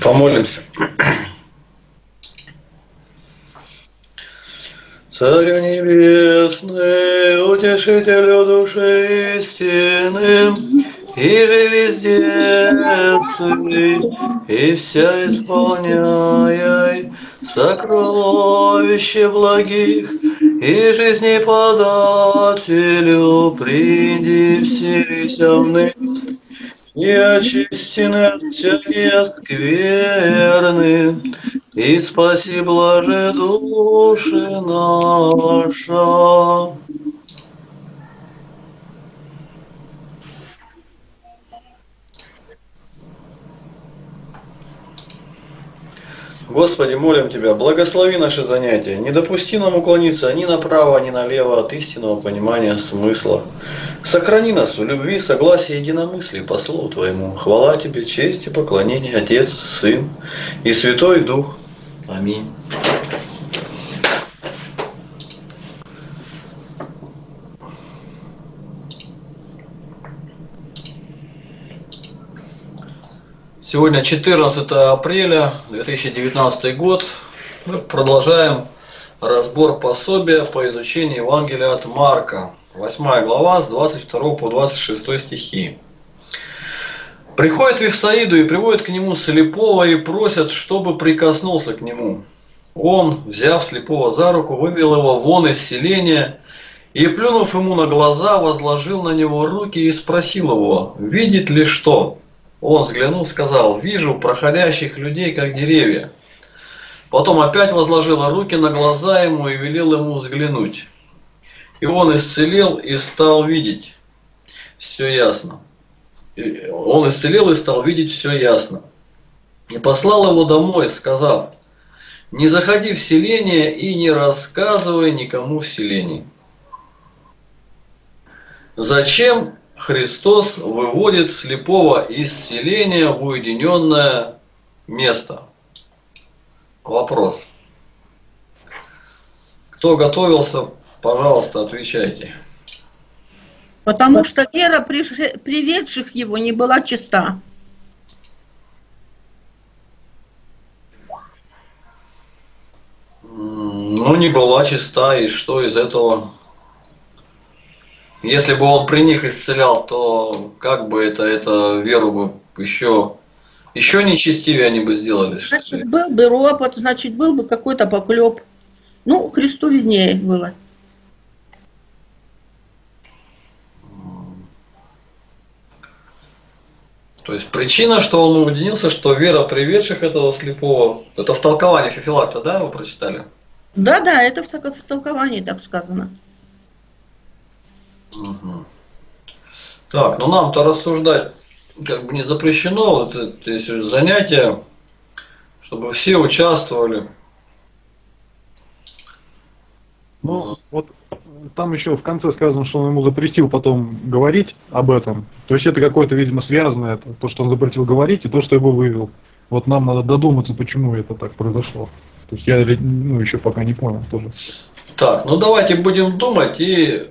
Помолимся. Царю небесный, утешителю души истины, и же везде, и вся исполняй сокровища благих, и жизнеподателю приди вселися вны. И очистены от всякие скверны, и спаси блаже души наша. Господи, молим Тебя, благослови наши занятия, не допусти нам уклониться ни направо, ни налево от истинного понимания смысла. Сохрани нас в любви, согласии, единомыслии по слову Твоему. Хвала Тебе, честь и поклонение, Отец, Сын и Святой Дух. Аминь. Сегодня 14 апреля 2019 год. Мы продолжаем разбор пособия по изучению Евангелия от Марка. 8 глава с 22 по 26 стихи. «Приходит в Вифсаиду и приводит к нему слепого и просят, чтобы прикоснулся к нему. Он, взяв слепого за руку, вывел его вон из селения и, плюнув ему на глаза, возложил на него руки и спросил его, видит ли что? Он, взглянув, сказал, вижу проходящих людей, как деревья. Потом опять возложила руки на глаза ему и велел ему взглянуть. И он исцелел и стал видеть. Все ясно. И послал его домой, сказав, не заходи в селение и не рассказывай никому в селении». Зачем Христос выводит слепого из селения в уединенное место? Вопрос. Кто готовился, пожалуйста, отвечайте. Потому что вера приведших его не была чиста. Ну, не была чиста, и что из этого? Если бы он при них исцелял, то как бы это веру бы еще нечестивее они бы сделали. Значит, был бы ропот, значит, был бы какой-то поклеп. Ну, Христу виднее было. То есть причина, что он уединился, что вера приведших этого слепого, это в толковании Фифилакта, да, вы прочитали? Да, да, это в толковании так сказано. Угу. Так, ну нам-то рассуждать как бы не запрещено, вот это есть занятие, чтобы все участвовали. Ну, вот там еще в конце сказано, что он ему запретил потом говорить об этом. То есть это какое-то, видимо, связанное, то, что он запретил говорить, и то, что его вывел. Вот нам надо додуматься, почему это так произошло. То есть я еще пока не понял тоже. Так, ну давайте будем думать и...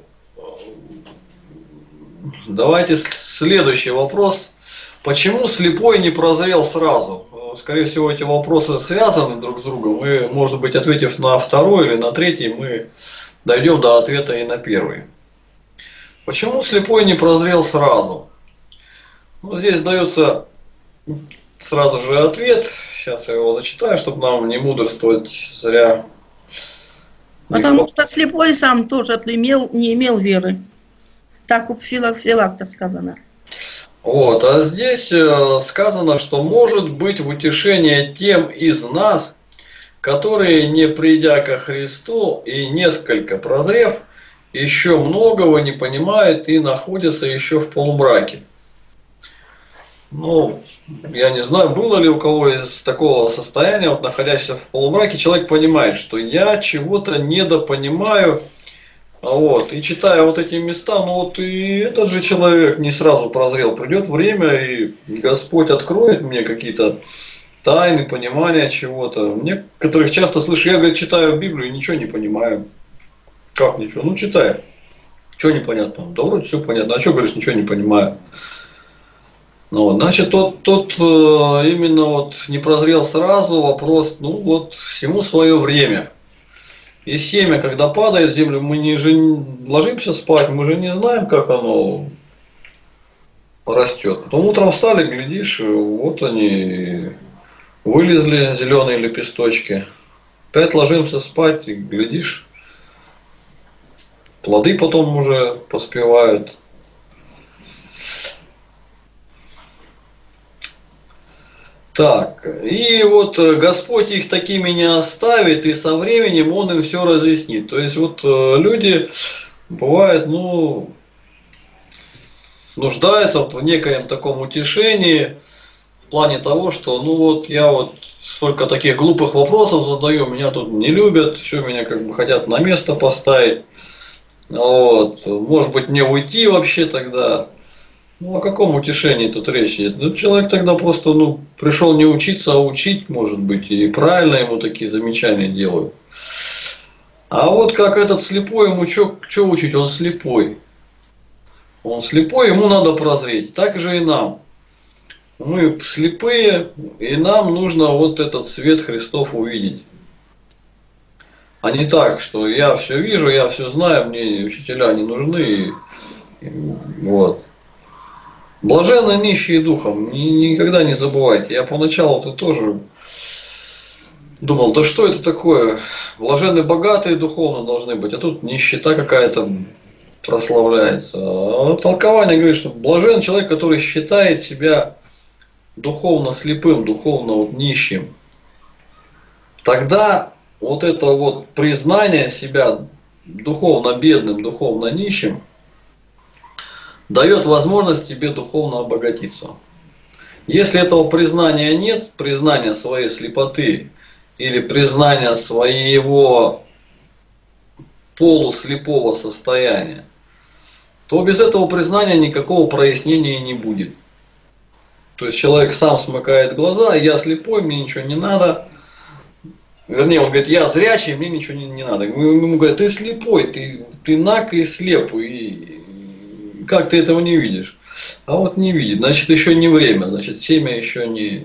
Давайте следующий вопрос. Почему слепой не прозрел сразу? Скорее всего, эти вопросы связаны друг с другом. Мы, может быть, ответив на второй или на третий, мы дойдем до ответа и на первый. Почему слепой не прозрел сразу? Ну, здесь дается сразу же ответ. Сейчас я его зачитаю, чтобы нам не мудрствовать зря. Потому что слепой сам тоже не имел веры. Так у Филакта сказано. Вот, а здесь сказано, что может быть в утешение тем из нас, которые, не придя ко Христу и несколько прозрев, еще многого не понимают и находятся еще в полумраке. Ну, я не знаю, было ли у кого из такого состояния, вот, находящегося в полумраке, человек понимает, что я чего-то недопонимаю, вот, и читая вот эти места, ну вот и этот же человек не сразу прозрел, придет время, и Господь откроет мне какие-то тайны, понимания чего-то. Мне, которых часто слышу, я, говорит, читаю Библию и ничего не понимаю. Как ничего? Ну, читаю. Что непонятно? Да вроде все понятно. А что, говоришь, ничего не понимаю? Ну, значит, тот именно вот не прозрел сразу, вопрос, ну вот, всему свое время. И семя, когда падает в землю, мы не же ложимся спать, мы же не знаем, как оно растет. Потом утром встали, глядишь, вот они вылезли, зеленые лепесточки. Опять ложимся спать, и глядишь, плоды потом уже поспевают. Так, и вот Господь их такими не оставит, и со временем Он им все разъяснит. То есть вот люди бывают, ну, нуждаются в некоем таком утешении, в плане того, что, ну вот, я вот столько таких глупых вопросов задаю, меня тут не любят, все меня как бы хотят на место поставить. Вот, может быть, мне уйти вообще тогда. Ну, о каком утешении тут речь идет? Ну, человек тогда просто, ну, пришел не учиться, а учить, может быть, и правильно ему такие замечания делают. А вот как этот слепой, ему что учить? Он слепой. Он слепой, ему надо прозреть. Так же и нам. Мы слепые, и нам нужно вот этот свет Христов увидеть. А не так, что я все вижу, я все знаю, мне учителя не нужны. Вот. Блаженны нищие духом, никогда не забывайте. Я поначалу-то тоже думал, да что это такое? Блаженны богатые духовно должны быть, а тут нищета какая-то прославляется. А толкование говорит, что блажен человек, который считает себя духовно слепым, духовно вот нищим. Тогда вот это вот признание себя духовно бедным, духовно нищим дает возможность тебе духовно обогатиться. Если этого признания нет, признания своей слепоты или признания своего полуслепого состояния, то без этого признания никакого прояснения не будет. То есть человек сам смыкает глаза, я слепой, мне ничего не надо. Вернее, он говорит, я зрячий, мне ничего не надо. Ему говорят, ты слепой, ты наг и слеп, и как ты этого не видишь? А вот не видит, значит, еще не время, значит, семя еще не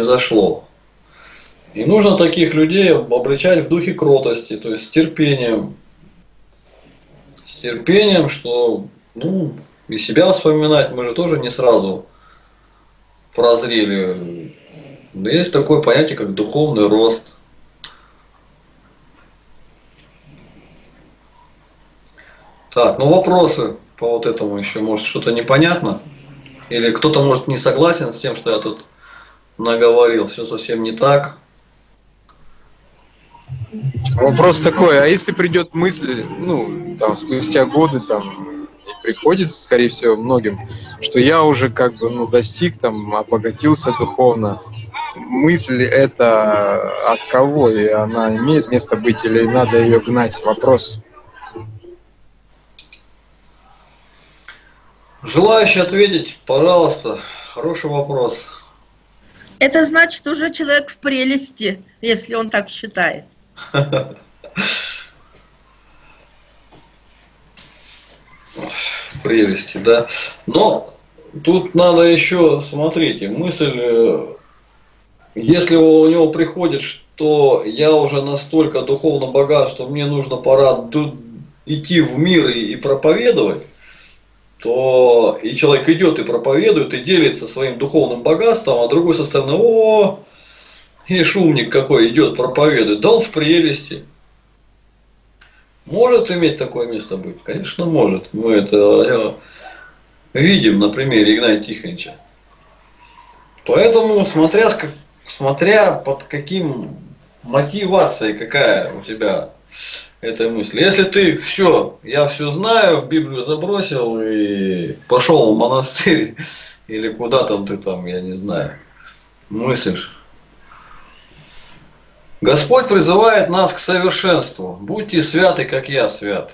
взошло. И нужно таких людей обличать в духе кротости, то есть с терпением. С терпением, что, ну, и себя вспоминать, мы же тоже не сразу прозрели. Но есть такое понятие, как духовный рост. Так, ну вопросы по вот этому еще, может, что-то непонятно? Или кто-то, может, не согласен с тем, что я тут наговорил, все совсем не так? Вопрос такой, а если придет мысль, ну, там, спустя годы, там, и приходится, скорее всего, многим, что я уже, как бы, ну, достиг, там, обогатился духовно, мысль это от кого, и она имеет место быть, или надо ее гнать? Вопрос. Желающий ответить, пожалуйста. Хороший вопрос. Это значит, уже человек в прелести, если он так считает. В прелести, да. Но тут надо еще, смотрите, мысль, если у него приходит, что я уже настолько духовно богат, что мне нужно пора идти в мир и проповедовать, то и человек идет и проповедует, и делится своим духовным богатством, а другой со стороны, о, и шумник какой идет, проповедует, да он в прелести. Может иметь такое место быть? Конечно, может. Мы это видим на примере Игнатия Тихоновича. Поэтому, смотря под каким мотивацией, какая у тебя этой мысли. Если ты все, я все знаю, Библию забросил и пошел в монастырь, или куда там ты там, я не знаю, мыслишь. Господь призывает нас к совершенству. Будьте святы, как я свят.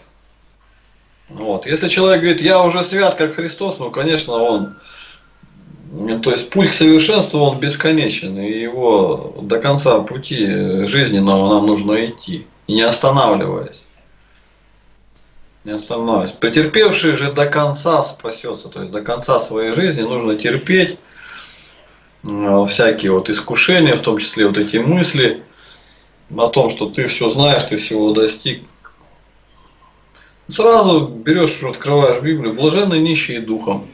Вот. Если человек говорит, я уже свят, как Христос, ну, конечно, он... То есть путь к совершенству, он бесконечен, и его до конца пути жизненного нам нужно идти, и не останавливаясь. Не останавливаясь. Потерпевший же до конца спасется, то есть до конца своей жизни нужно терпеть всякие вот искушения, в том числе вот эти мысли о том, что ты все знаешь, ты всего достиг. Сразу берешь, открываешь Библию, блаженны нищие духом.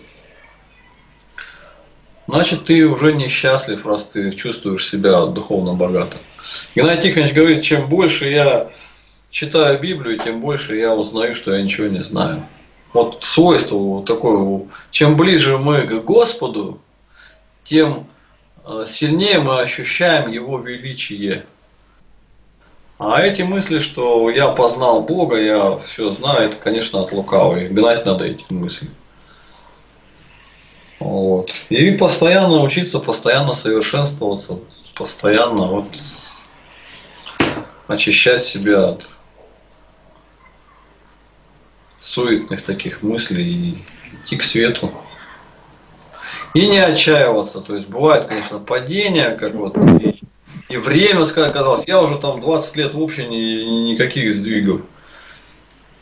Значит, ты уже несчастлив, раз ты чувствуешь себя духовно богатым. Игнатий Тихонович говорит, чем больше я читаю Библию, тем больше я узнаю, что я ничего не знаю. Вот свойство вот такое, чем ближе мы к Господу, тем сильнее мы ощущаем Его величие. А эти мысли, что я познал Бога, я все знаю, это, конечно, от лукавого. И гнать надо эти мысли. Вот. И постоянно учиться, постоянно совершенствоваться, постоянно вот очищать себя от суетных таких мыслей и идти к свету. И не отчаиваться. То есть бывает, конечно, падение, как вот и время, как оказалось, я уже там 20 лет вообще никаких сдвигов.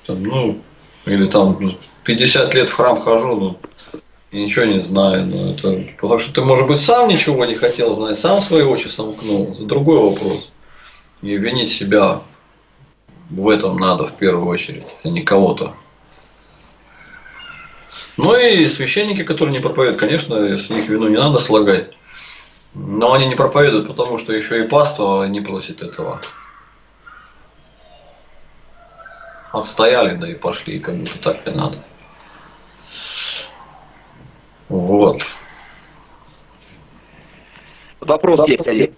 Там, ну, или там 50 лет в храм хожу, ну. И ничего не знаю, но это, потому что ты, может быть, сам ничего не хотел знать, сам свои очи сомкнул, это другой вопрос. И винить себя в этом надо в первую очередь, а не кого-то. Ну и священники, которые не проповедуют, конечно, с них вину не надо слагать, но они не проповедуют, потому что еще и паства не просит этого. Отстояли, да и пошли, как будто так и надо. Вот. Вопрос есть, Олег.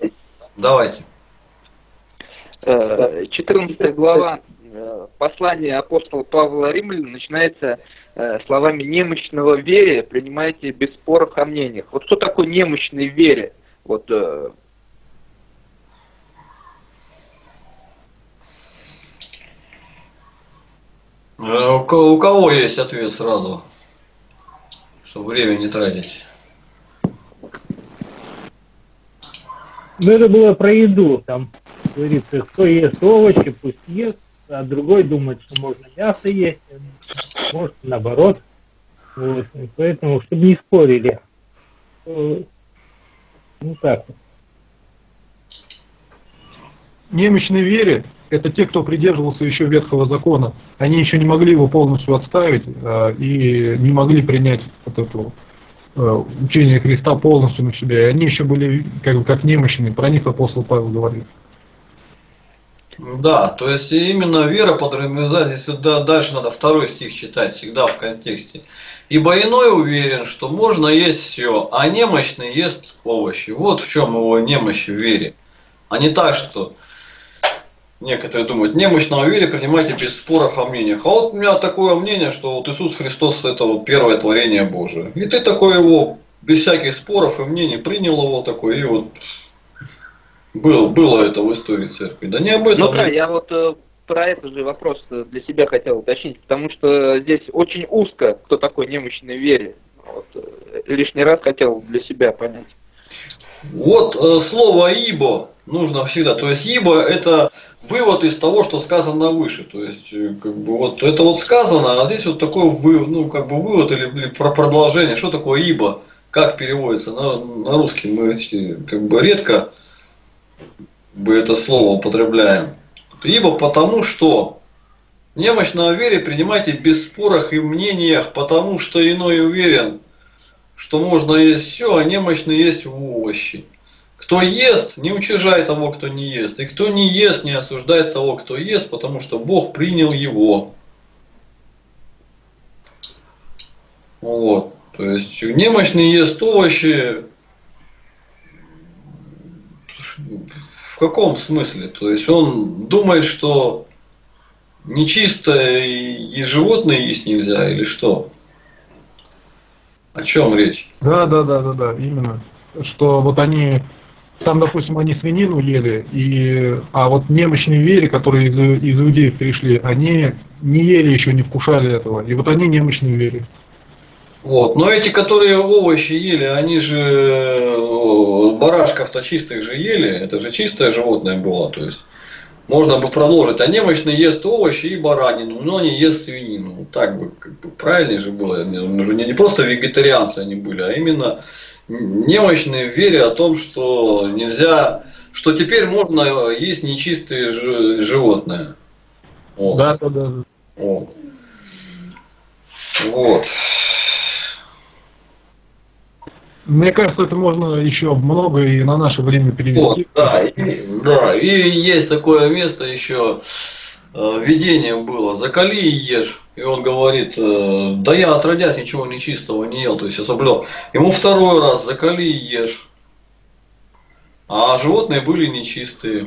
Давайте. 14 глава послания апостола Павла Римлянам начинается словами немощного в вере, принимайте без споров о мнениях. Вот кто такой немощный в вере? Вот, у кого есть ответ сразу? Время не тратить. Ну, это было про еду. Там говорится, кто ест овощи, пусть ест, а другой думает, что можно мясо есть, а может наоборот. Вот. Поэтому, чтобы не спорили. Ну так. Немощные вере — это те, кто придерживался еще Ветхого закона. Они еще не могли его полностью отставить и не могли принять вот это учение Христа полностью на себя. И они еще были как бы как немощные. Про них апостол Павел говорит. Да, то есть именно вера подразумевает, если дальше надо второй стих читать, всегда в контексте. Ибо иной уверен, что можно есть все, а немощный ест овощи. Вот в чем его немощь в вере. А не так, что... Некоторые думают, немощного в вере принимайте без споров о мнениях. А вот у меня такое мнение, что вот Иисус Христос – это вот первое творение Божие. И ты такой его, без всяких споров и мнений, принял его такой, и вот было это в истории церкви. Да не об этом. Ну да, я вот про этот же вопрос для себя хотел уточнить, потому что здесь очень узко, кто такой немощный в вере. Вот, лишний раз хотел для себя понять. Вот слово «ибо» нужно всегда. То есть «ибо» – это вывод из того, что сказано выше. То есть как бы, вот это вот сказано, а здесь вот такой ну, как бы вывод или продолжение. Что такое «ибо»? Как переводится? На русский мы как бы редко это слово употребляем. «Ибо» потому что немощного в вере принимайте без спорах и мнениях, потому что иной уверен, что можно есть все, а немощный есть овощи. Кто ест, не уничижай того, кто не ест. И кто не ест, не осуждает того, кто ест, потому что Бог принял его. Вот. То есть немощный ест овощи. В каком смысле? То есть он думает, что нечистое и животное есть нельзя, или что? О чем речь? Да, именно. Что вот они, там, допустим, они свинину ели, а вот немощные вере, которые из иудеев пришли, они не ели еще, не вкушали этого. И вот они немощные вере. Вот. Но эти, которые овощи ели, они же барашков-то чистых же ели, это же чистое животное было, то есть можно бы продолжить. А немощный ест овощи и баранину, но не ест свинину. Так бы, как бы правильнее же было, не просто вегетарианцы они были, а именно немощные в вере о том, что нельзя, что теперь можно есть нечистые животные. Вот. Да. Вот. Мне кажется, это можно еще много и на наше время перевести. Вот, да, и есть такое место еще, видение было, закали и ешь. И он говорит, да я отродясь ничего нечистого не ел, то есть я соблюл. Ему второй раз закали и ешь. А животные были нечистые.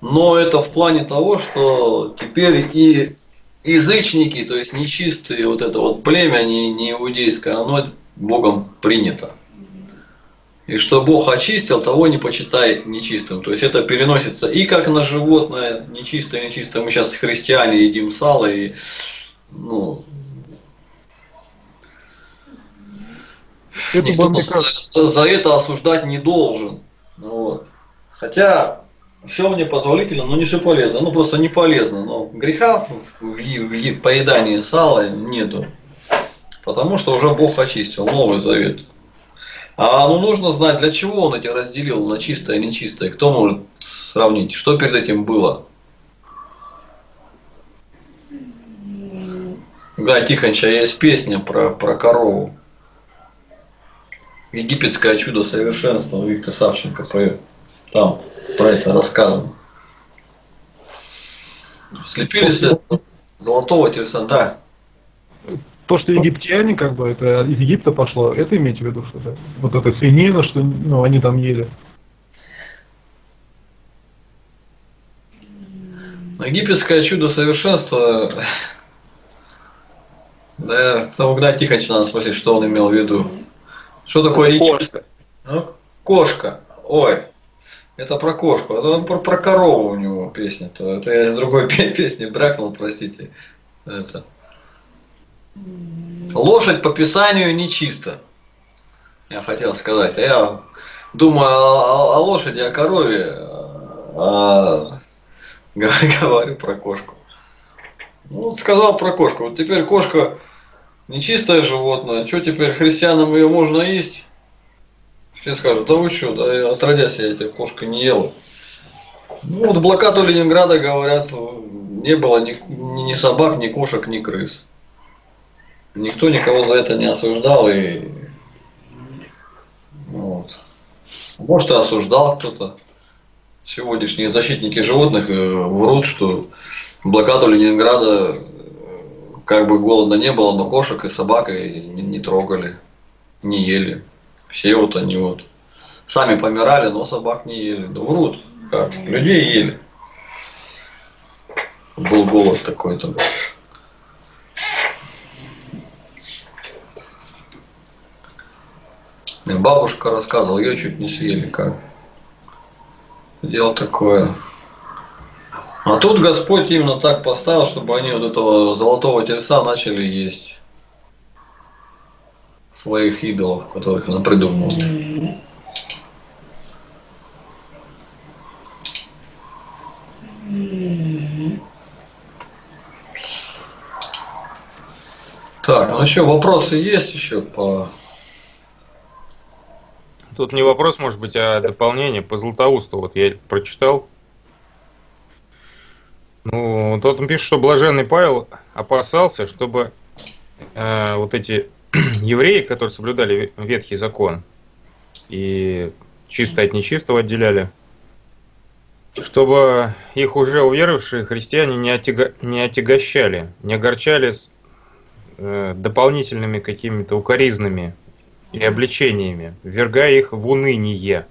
Но это в плане того, что теперь и язычники, то есть нечистые, вот это вот племя не иудейское, оно Богом принято. И что Бог очистил, того не почитает нечистым. То есть это переносится и как на животное, нечистое. Мы сейчас христиане едим сало и... никто за это осуждать не должен. Вот. Хотя все мне позволительно, но не все полезно. Просто не полезно. Но греха в поедании сала нету. Потому что уже Бог очистил, Новый Завет. Нужно знать, для чего Он эти разделил на чистое и нечистое. Кто может сравнить, что перед этим было? Да, Тихонча, есть песня про корову. Египетское чудо совершенства. Виктор Савченко поет. Там про это рассказано. Слепились золотого тельца, да. То, что египтяне, это из Египта пошло, это имеете в виду, что это? Вот это свинина, что они там ели. Египетское чудо совершенства. Да, Игнатия Тихоновича надо спросить, что он имел в виду. Что такое египетское? Кошка. Ой. Это про кошку. Это про корову у него песня. Это я из другой песни брякнул, простите. Лошадь по Писанию нечиста. Я хотел сказать. Я думаю о лошади, о корове, говорю про кошку. Сказал про кошку. Вот теперь кошка нечистое животное. Что теперь христианам ее можно есть? Все скажут, да вы что, да, отродясь я этой кошкой не ел. Блокаду Ленинграда, говорят, не было ни собак, ни кошек, ни крыс. Никто никого за это не осуждал и может и осуждал кто-то. Сегодняшние защитники животных врут, что блокаду Ленинграда голода не было, но кошек и собак не трогали, не ели. Все они сами помирали, но собак не ели. Да врут, как людей ели. Был голод такой-то. Бабушка рассказывала, ее чуть не съели, как дело такое. А тут Господь именно так поставил, чтобы они этого золотого тельца начали есть. Своих идолов, которых она придумала. Так, еще вопросы есть еще по... Тут не вопрос, может быть, а дополнение по Златоусту. Вот я прочитал. Тот он пишет, что блаженный Павел опасался, чтобы эти евреи, которые соблюдали Ветхий закон и чисто от нечистого отделяли, чтобы их уже уверовавшие христиане не отягощали, не огорчали дополнительными какими-то укоризнами и обличениями, ввергая их в уныние.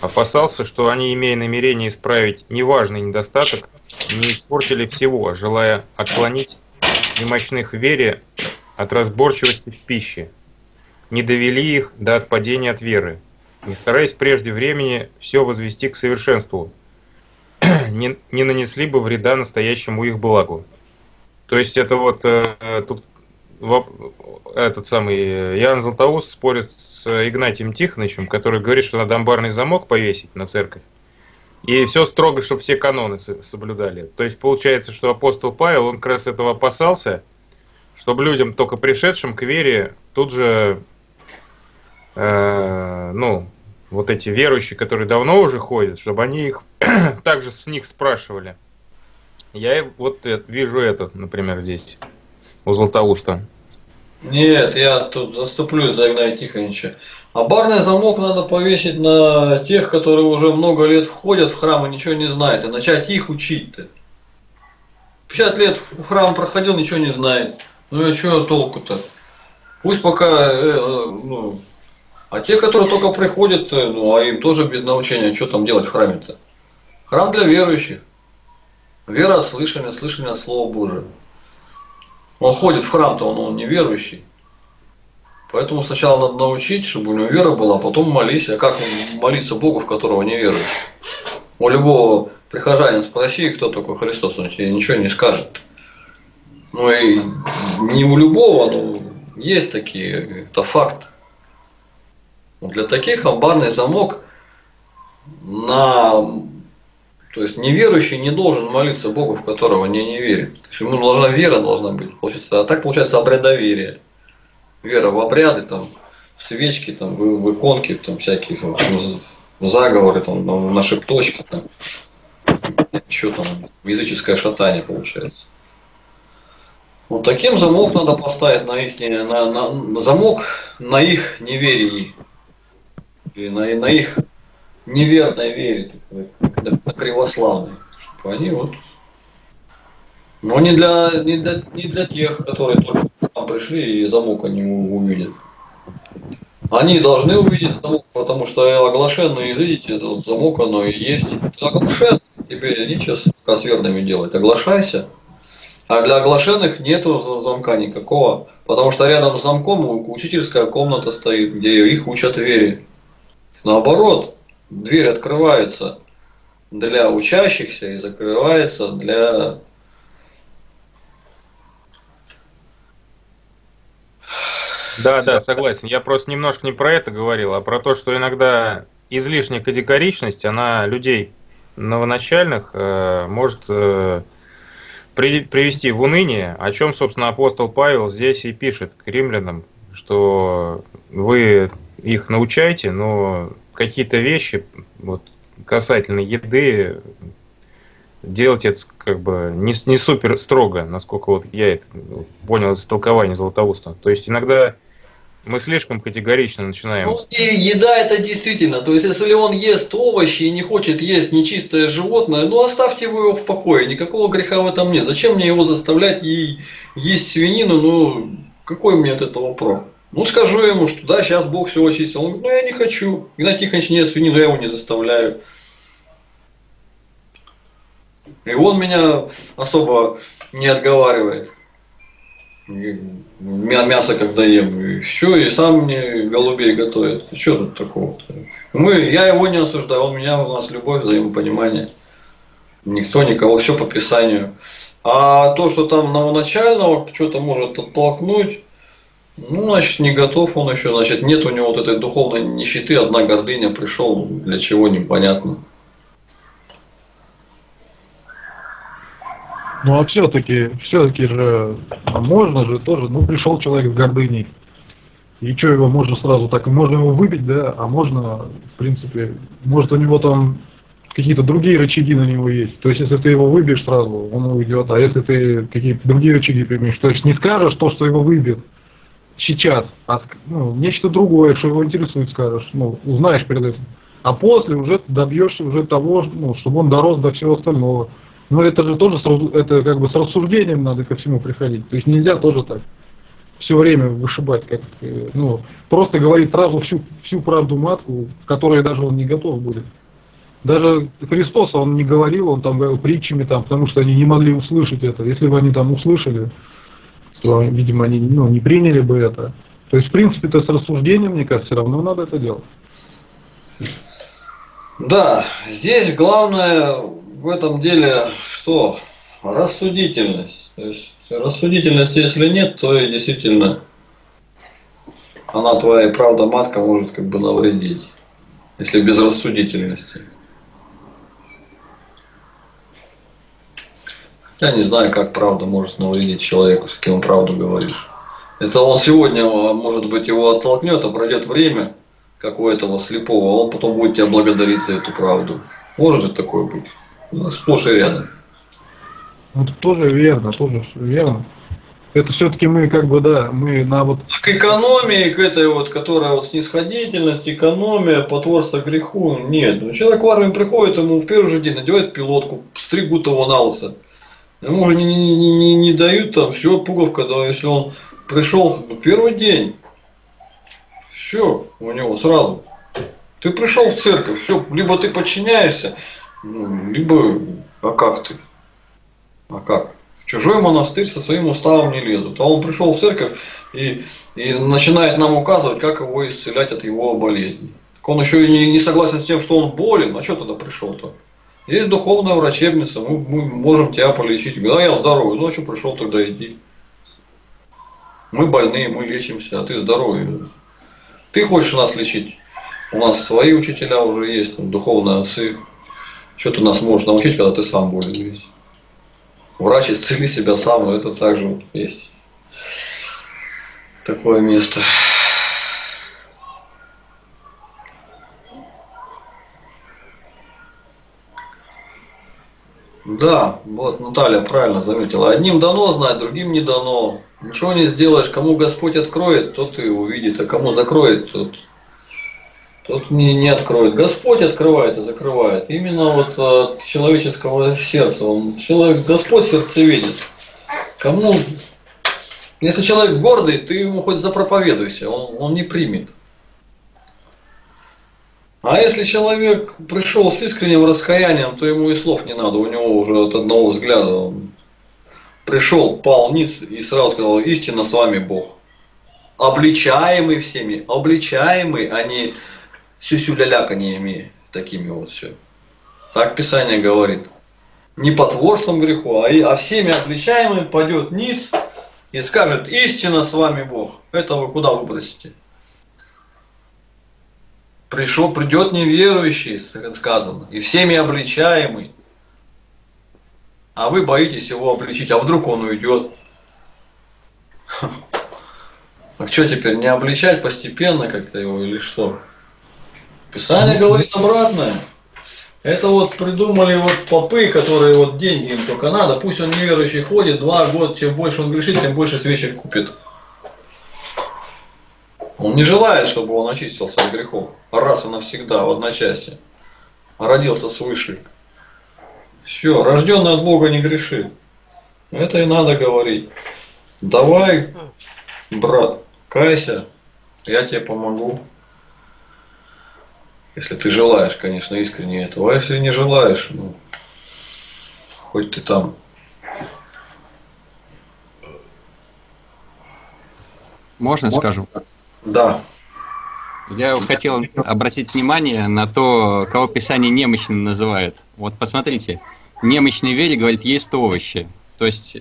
Опасался, что они, имея намерение исправить неважный недостаток, не испортили всего, желая отклонить немощных в вере от разборчивости в пище, не довели их до отпадения от веры, не стараясь прежде времени все возвести к совершенству, не нанесли бы вреда настоящему их благу. То есть это вот тут этот самый Иоанн Златоуст спорит с Игнатием Тихоновичем, который говорит, что надо амбарный замок повесить на церковь, и все строго, чтобы все каноны соблюдали. То есть получается, что апостол Павел, он как раз этого опасался, чтобы людям, только пришедшим к вере, тут же, ну, вот эти верующие, которые давно уже ходят, чтобы они их также с них спрашивали. Я вот вижу это, например, здесь, у Златоуста. Нет, я тут заступлюсь за Игнатия Тихоновича. А барный замок надо повесить на тех, которые уже много лет ходят в храм и ничего не знают, и начать их учить-то. 50 лет в храм проходил, ничего не знает. Ну и что толку-то? Пусть пока, ну, а те, которые только приходят, ну, а им тоже без научения, что там делать в храме-то? Храм для верующих. Вера от слышания, слышание от Слова Божия. Он ходит в храм-то, он не верующий. Поэтому сначала надо научить, чтобы у него вера была, а потом молись. А как молиться Богу, в которого не веруешь? У любого прихожанина спроси, кто такой Христос, он тебе ничего не скажет. Ну и не у любого, но есть такие, это факт. Для таких амбарный замок на... То есть неверующий не должен молиться Богу, в которого не верит. Ему должна вера должна быть. Получается, а так получается обрядоверие. Вера в обряды, там, в свечки, там, в иконки, там, всякие там, заговоры, там, на шепточки, там. Еще там языческое шатание получается. Вот таким замок надо поставить на их замок на их неверии. И на их неверной вере, на кривославной, чтобы они вот. Но не для тех, которые только там пришли и замок они увидят. Они должны увидеть замок, потому что оглашенные, видите, этот замок оно и есть. Ты оглашен, тебе нечего с верными делать, оглашайся. А для оглашенных нету замка никакого, потому что рядом с замком учительская комната стоит, где их учат вере. Наоборот, дверь открывается для учащихся и закрывается для Да, согласен. Я просто немножко не про это говорил, а про то, что иногда излишняя категоричность, она людей новоначальных может привести в уныние, о чем, собственно, апостол Павел здесь и пишет к римлянам, что вы их научаете, но какие-то вещи, вот, касательно еды, делать это как бы не супер строго, насколько вот я это понял из толкования Златоуста. То есть иногда мы слишком категорично начинаем. Ну, и еда это действительно. То есть если он ест овощи и не хочет есть нечистое животное, ну оставьте его в покое, никакого греха в этом нет. Зачем мне его заставлять и есть свинину, ну какой мне от этого прок? Ну скажу ему, что да, сейчас Бог все очистил. Он говорит, ну я не хочу. Игнатий Тихонович не ест свинину, я его не заставляю. И он меня особо не отговаривает. Мясо когда ем, и все, и сам мне голубей готовит. Что тут такого-то? Я его не осуждаю, у нас любовь, взаимопонимание. Никто, никого, все по Писанию. А то, что там новоначального что-то может оттолкнуть, ну, значит, не готов он еще, значит, нет у него вот этой духовной нищеты, одна гордыня пришел, для чего непонятно. Ну а все-таки же можно же тоже, ну пришел человек с гордыней, и что его можно сразу так, можно его выбить, да, а можно, в принципе, может у него там какие-то другие рычаги на него есть, то есть если ты его выбьешь сразу, он уйдет, а если ты какие-то другие рычаги применишь, то есть не скажешь то, что его выбьет сейчас, а ну, нечто другое, что его интересует, скажешь, ну узнаешь перед этим, а после уже добьешься уже того, ну, чтобы он дорос до всего остального. Но это же тоже это как бы с рассуждением надо ко всему приходить. То есть нельзя тоже так все время вышибать, как, ну, просто говорить сразу всю правду матку, в которой даже он не готов будет. Даже Христос он не говорил, он там говорил притчами, там, потому что они не могли услышать это. Если бы они там услышали, что, видимо, они не приняли бы это. То есть, в принципе, с рассуждением, мне кажется, все равно надо это делать. Да, здесь главное в этом деле что? Рассудительность. То есть рассудительности, если нет, то и действительно она твоя, правда, матка может как бы навредить, если без рассудительности. Хотя не знаю, как правда может навредить человеку, с кем правду говоришь. Это он сегодня, может быть, его оттолкнет, а пройдет время, как у этого слепого, он потом будет тебя благодарить за эту правду. Может же такое быть? Сплошь и рядом. Вот тоже верно, Это все-таки мы как бы, да, мы на вот... К экономии, к этой вот, которая вот снисходительность, экономия, потворство греху, нет. Ну, человек в армию приходит, ему в первый же день надевают пилотку, стригут его на лысо. Ему же не дают там, все, пуговка, да, если он пришел в первый день, все, у него сразу. Ты пришел в церковь, все, либо ты подчиняешься, либо, а как ты? А как? В чужой монастырь со своим уставом не лезут. А он пришел в церковь и начинает нам указывать, как его исцелять от его болезни. Так он еще и не согласен с тем, что он болен. А что тогда пришел-то? Есть духовная врачебница, мы можем тебя полечить. Да, я здоровый. Ну, а что пришел тогда, иди. Мы больные, мы лечимся, а ты здоровый. Ты хочешь нас лечить? У нас свои учителя уже есть, там, духовные отцы. Что ты нас можешь научить, когда ты сам болен? Врач, исцели себя сам, это также вот есть такое место. Да, вот Наталья правильно заметила. Одним дано знать, другим не дано. Ничего не сделаешь. Кому Господь откроет, тот и увидит. А кому закроет, тот не откроет. Господь открывает и закрывает. Именно вот от человеческого сердца. Господь сердцеведец. Кому... Если человек гордый, ты ему хоть запроповедуйся, он не примет. А если человек пришел с искренним раскаянием, то ему и слов не надо, у него уже от одного взгляда он пришел, пал вниз и сразу сказал: истинно с вами Бог. Обличаемый всеми, обличаемый, а не сюсюляляканьями такими вот все. Так Писание говорит. Не потворством греху, а всеми обличаемый пойдет вниз и скажет: истинно с вами Бог. Это вы куда выбросите? Придет неверующий, сказано, и всеми обличаемый. А вы боитесь его обличить, а вдруг он уйдет? А что теперь, не обличать постепенно как-то его или что? Писание говорит обратное. Это вот придумали вот попы, которые вот деньги им только надо. Пусть он неверующий ходит 2 года, чем больше он грешит, тем больше свечек купит. Он не желает, чтобы он очистился от грехов раз и навсегда, в одночасье. Родился свыше. Все, рожденный от Бога не грешит. Это и надо говорить. Давай, брат, кайся, я тебе помогу. Если ты желаешь, конечно, искренне этого. А если не желаешь, ну, хоть ты там. Можно скажу? Да. Я хотел обратить внимание на то, кого Писание немощным называет. Вот посмотрите, немощной вере, говорит, есть овощи. То есть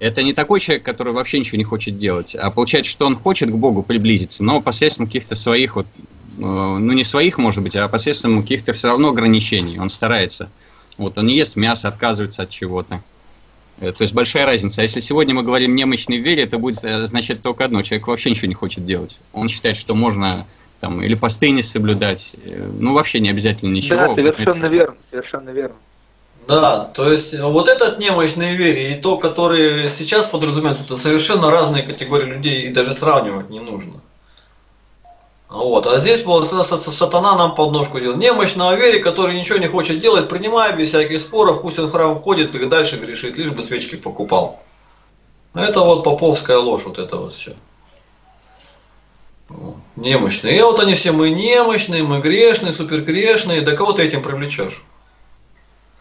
это не такой человек, который вообще ничего не хочет делать, а получается, что он хочет к Богу приблизиться, но посредством каких-то своих, вот, ну не своих, может быть, а посредством каких-то все равно ограничений. Он старается. Вот он не ест мясо, отказывается от чего-то. То есть большая разница. А если сегодня мы говорим немощной вере, это будет означать только одно. Человек вообще ничего не хочет делать. Он считает, что можно там или посты не соблюдать, ну вообще не обязательно ничего. Да, совершенно верно, совершенно верно. Да, то есть вот этот немощной вере и то, которые сейчас подразумеваются, это совершенно разные категории людей, и даже сравнивать не нужно. Вот. А здесь вот сатана нам подножку делал. Немощного вере, который ничего не хочет делать, принимая без всяких споров, пусть он в храм ходит и дальше грешит, лишь бы свечки покупал. Это вот поповская ложь, вот это вот все. Немощные. И вот они все, мы немощные, мы грешные, супергрешные. Да кого ты этим привлечешь?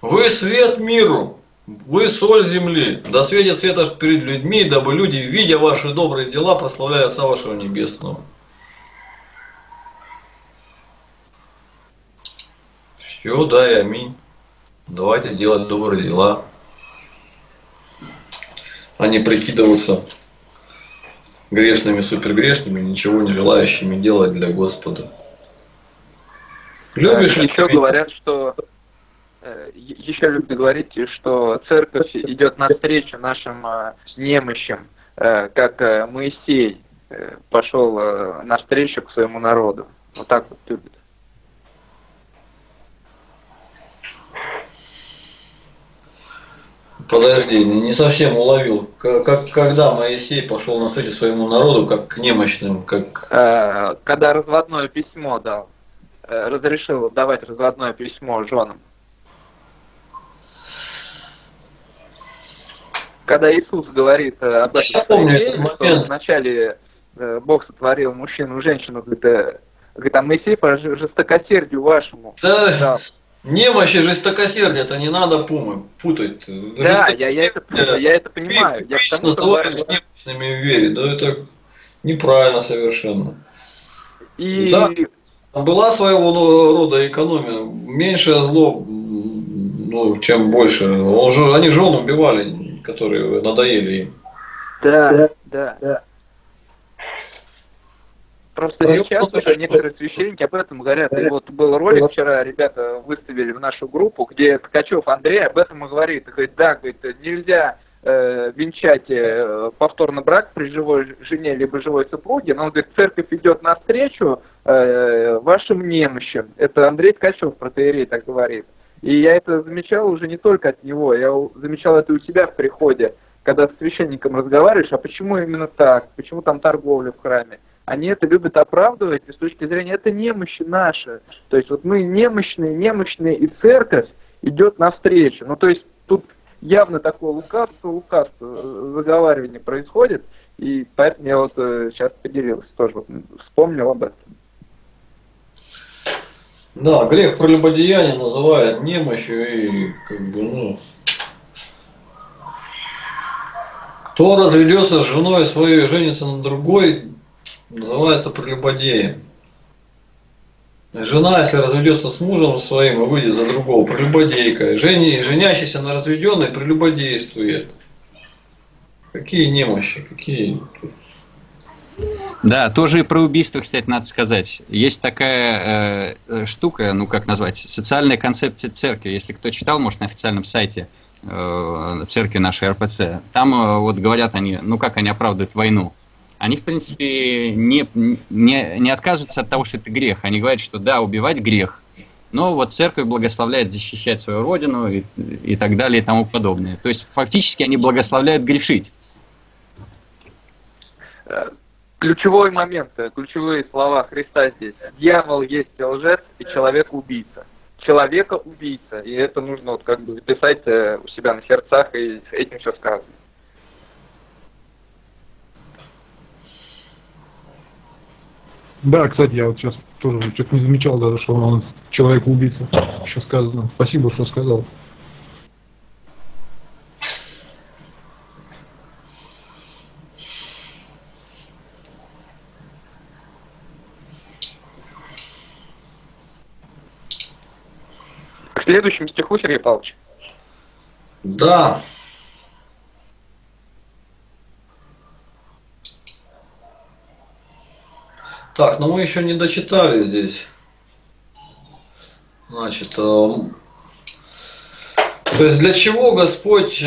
Вы свет миру. Вы соль земли, да светит свет аж перед людьми, дабы люди, видя ваши добрые дела, прославляют Отца вашего Небесного. Все, да и аминь. Давайте делать добрые дела, а не прикидываться грешными, супергрешными, ничего не желающими делать для Господа. Любишь ли? Еще говорят, что еще любят говорить, что церковь идет навстречу нашим немощам, как Моисей пошел навстречу к своему народу. Вот так вот любят. Подожди, не совсем уловил. Когда Моисей пошел навстречу своему народу, как к немощным, как... Когда разводное письмо дал, разрешил давать разводное письмо женам. Когда Иисус говорит об этом, в начале Бог сотворил мужчину и женщину, говорит, а Моисей по жестокосердию вашему. Да. Немощь и жестокосердие, это не надо путать. Да, я это понимаю. Я к тому, что с немощными в вере, да, это неправильно совершенно. И... Да, была своего рода экономия, меньшее зло, ну, чем больше. Они жен убивали, которые надоели им. Да. Просто сейчас уже некоторые священники об этом говорят. И вот был ролик вчера, ребята выставили в нашу группу, где Ткачев Андрей об этом и говорит. И говорит, да, говорит, нельзя венчать повторно брак при живой жене либо живой супруге, но он говорит, церковь идет навстречу вашим немощам. Это Андрей Ткачев, протоиерей, так говорит. И я это замечал уже не только от него, я замечал это у себя в приходе, когда с священником разговариваешь, а почему именно так, почему там торговля в храме? Они это любят оправдывать, и с точки зрения, это немощи наши. То есть вот мы немощные, и церковь идет навстречу. Ну то есть тут явно такое лукавство, заговаривание происходит, и поэтому я вот сейчас поделился, тоже вот вспомнил об этом. Да, грех прелюбодеяния называют немощью, и как бы, ну... Кто разведется с женой своей и женится на другой, называется прелюбодеем. Жена, если разведется с мужем своим и выйдет за другого, прелюбодейка. Женящийся на разведенной прелюбодействует. Какие немощи, какие... Да, тоже и про убийство, кстати, надо сказать. Есть такая штука, ну как назвать, социальная концепция церкви. Если кто читал, может, на официальном сайте церкви нашей РПЦ, там вот говорят они, ну как они оправдывают войну. Они, в принципе, не отказываются от того, что это грех. Они говорят, что да, убивать грех, но вот церковь благословляет защищать свою родину и так далее и тому подобное. То есть фактически они благословляют грешить. Ключевой момент, ключевые слова Христа здесь. Дьявол есть лжец и человек-убийца. Человека-убийца. И это нужно вот как бы записать у себя на сердцах, и этим все сказано. Да, кстати, я вот сейчас тоже что-то не замечал даже, что он человек-убийца. Еще сказано. Спасибо, что сказал. К следующему стиху, Сергей Павлович. Да. Так, но мы еще не дочитали здесь. Значит, то есть для чего Господь,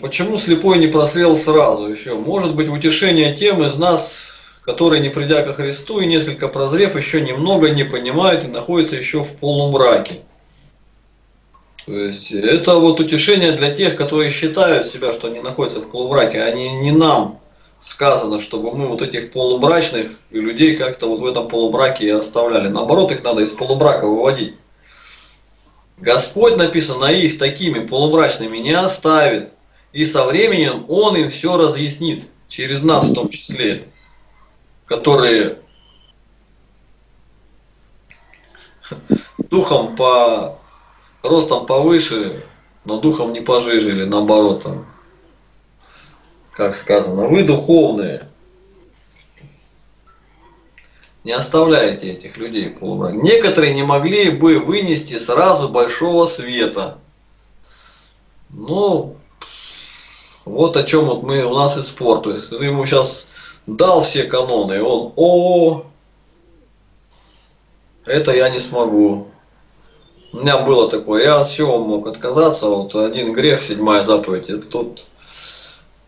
почему слепой не прозрел сразу еще? Может быть, утешение тем из нас, которые, не придя ко Христу и несколько прозрев, еще немного не понимают и находятся еще в полумраке. То есть это вот утешение для тех, которые считают себя, что они находятся в полумраке, они не нам сказано, чтобы мы вот этих полубрачных и людей как-то вот в этом полубраке и оставляли. Наоборот, их надо из полубрака выводить. Господь, написано, их такими полубрачными не оставит, и со временем Он им все разъяснит, через нас в том числе, которые духом ростом повыше, но духом не пожижили, наоборот, там, как сказано, вы духовные, не оставляйте этих людей полубрак. Некоторые не могли бы вынести сразу большого света. Ну, вот о чем вот мы, у нас и спор. То есть ты ему сейчас дал все каноны, и он, о, это я не смогу. У меня было такое, я от всего мог отказаться, вот один грех, 7-я заповедь, это тут,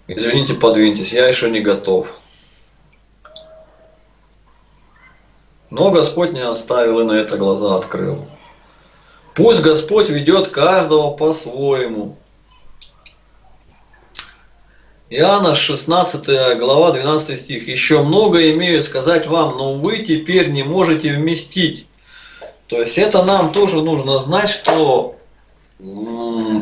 извините, подвиньтесь, я еще не готов. Но Господь не оставил и на это глаза открыл. Пусть Господь ведет каждого по-своему. Иоанна 16 глава 12 стих. Еще много имею сказать вам, но вы теперь не можете вместить. То есть это нам тоже нужно знать, что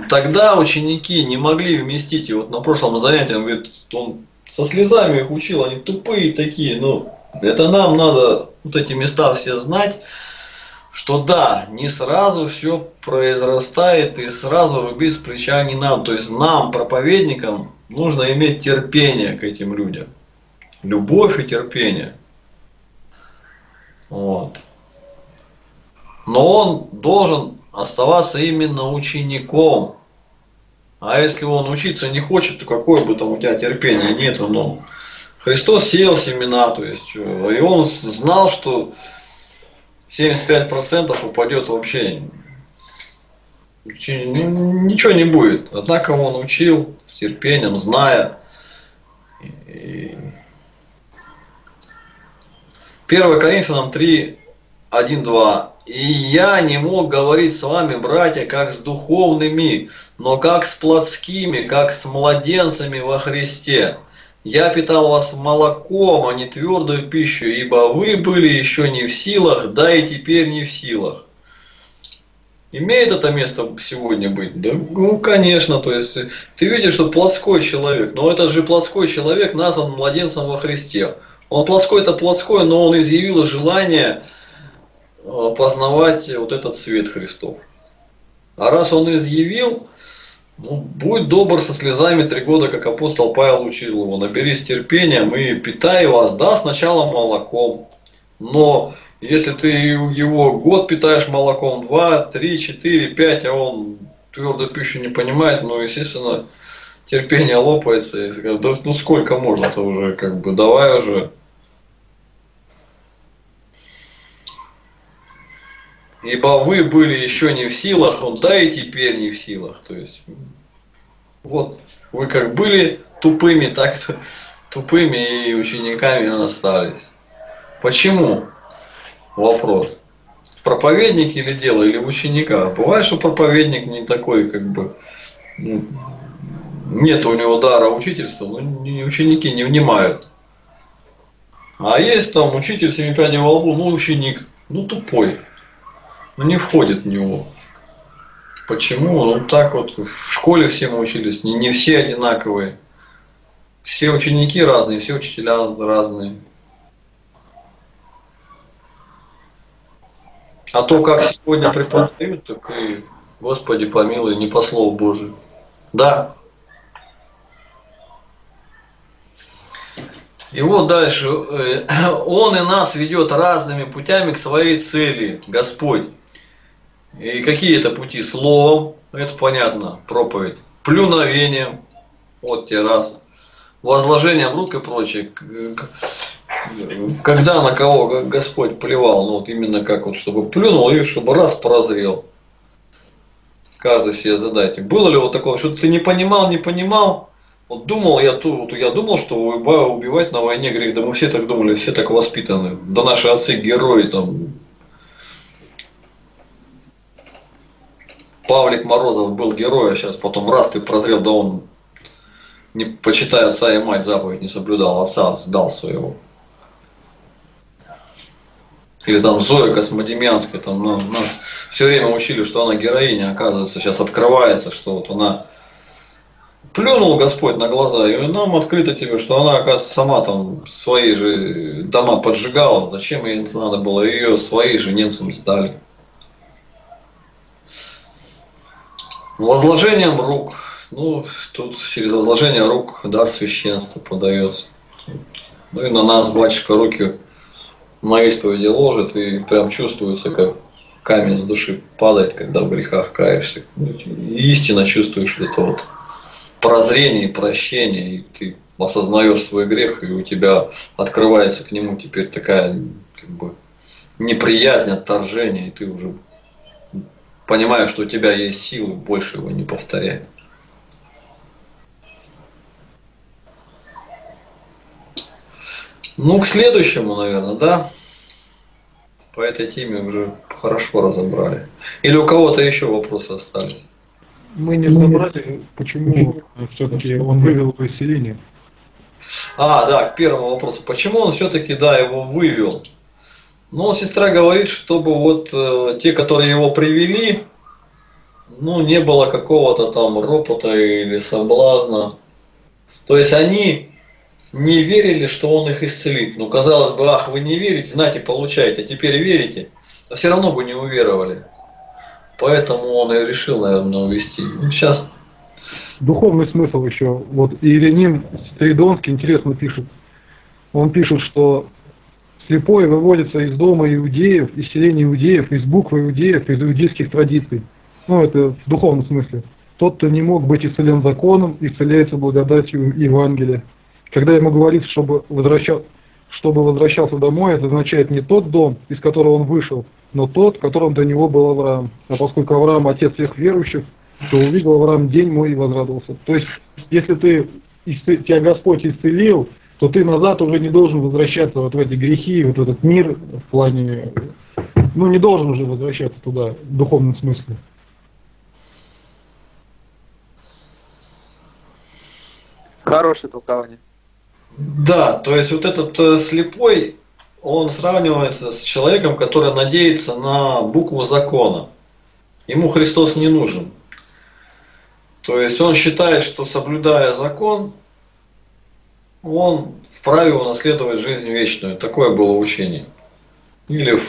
тогда ученики не могли вместить. И вот на прошлом занятии он говорит, он со слезами их учил, они тупые такие, ну... Это нам надо вот эти места все знать, что да, не сразу все произрастает и сразу рубить с плеча не нам. То есть нам, проповедникам, нужно иметь терпение к этим людям. Любовь и терпение. Вот. Но он должен оставаться именно учеником. А если он учиться не хочет, то какое бы там у тебя терпение нету, но... Христос сеял семена, то есть, и он знал, что 75% упадет вообще, ничего не будет. Однако он учил с терпением, зная. 1 Коринфянам 3, 1, 2. «И я не мог говорить с вами, братья, как с духовными, но как с плотскими, как с младенцами во Христе». Я питал вас молоком, а не твердую пищу, ибо вы были еще не в силах, да и теперь не в силах. Имеет это место сегодня быть? Да, ну, конечно, то есть ты видишь, что плотской человек, но это же плотской человек назван младенцем во Христе. Он плотской-то плотской, но он изъявил желание познавать вот этот свет Христов. А раз он изъявил, ну, будь добр со слезами 3 года, как апостол Павел учил его. Наберись терпением и питай вас. Да, сначала молоком. Но если ты его год питаешь молоком, 2, 3, 4, 5, а он твердую пищу не понимает, ну, естественно, терпение лопается. И скажет, да, ну, сколько можно-то уже, как бы, давай уже. Ибо вы были еще не в силах, он да и теперь не в силах. То есть, вот вы как были тупыми, так тупыми и учениками остались. Почему? Вопрос. Проповедник или дело, или в ученика? Бывает, что проповедник не такой, как бы, нет у него дара учительства, но ученики не внимают. А есть там учитель 7 пядей во лбу, ну ученик, ну тупой. Ну, не входит в него. Почему? Ну, так вот в школе все мы учились, не все одинаковые. Все ученики разные, все учителя разные. А то, как сегодня преподают, так и, Господи помилуй, не по слову Божию. Да. И вот дальше. Он и нас ведет разными путями к своей цели, Господь. И какие это пути? Словом, это понятно, проповедь. Плюновением, вот те раз. Возложением рук и прочее. Когда на кого Господь плевал, ну вот именно как вот, чтобы плюнул и чтобы раз прозрел. Каждый себе задайте. Было ли вот такое, что ты не понимал, вот думал, я думал, что убивать на войне грех. Да мы все так думали, все так воспитаны. Да наши отцы герои там. Павлик Морозов был героем, а сейчас потом раз ты прозрел, да он, не почитая отца и мать, заповедь не соблюдал, отца сдал своего. Или там Зоя Космодемьянская, там нас все время учили, что она героиня, оказывается, сейчас открывается, что вот она плюнул Господь на глаза, и нам открыто тебе, что она, оказывается, сама там свои же дома поджигала, зачем ей это надо было, ее свои же немцам сдали. Возложением рук. Ну, тут через возложение рук дар священства подается. Ну и на нас батюшка руки на исповеди ложит, и прям чувствуется, как камень с души падает, когда в грехах каешься. И истинно чувствуешь это вот прозрение и прощение, и ты осознаешь свой грех, и у тебя открывается к нему теперь такая как бы неприязнь, отторжение, и ты уже понимаешь, что у тебя есть силы больше его не повторять. Ну, к следующему, наверное, да? По этой теме уже хорошо разобрали. Или у кого-то еще вопросы остались? Мы не разобрали, почему все-таки он вывел поселение. А, да, к первому вопросу. Почему он все-таки, да, его вывел? Ну, сестра говорит, чтобы вот те, которые его привели, ну, не было какого-то там ропота или соблазна. То есть они не верили, что он их исцелит. Ну, казалось бы, ах, вы не верите, нате, получаете, теперь верите, а все равно бы не уверовали. Поэтому он и решил, наверное, увести. Сейчас. Духовный смысл еще. Вот Иринин Стридонский интересно пишет. Он пишет, что слепой выводится из дома иудеев, из селения иудеев, из буквы иудеев, из иудейских традиций. Ну, это в духовном смысле. Тот, кто не мог быть исцелен законом, исцеляется благодатью Евангелия. Когда ему говорит, чтобы возвращался домой, это означает не тот дом, из которого он вышел, но тот, которым до него был Авраам. А поскольку Авраам отец всех верующих, то увидел Авраам день мой и возрадовался. То есть, если тебя Господь исцелил, то ты назад уже не должен возвращаться вот в эти грехи, вот в этот мир в плане... Ну, не должен уже возвращаться туда в духовном смысле. Хорошее толкование. Да, то есть вот этот слепой, он сравнивается с человеком, который надеется на букву закона. Ему Христос не нужен. То есть он считает, что соблюдая закон, он вправе унаследовать жизнь вечную. Такое было учение. Или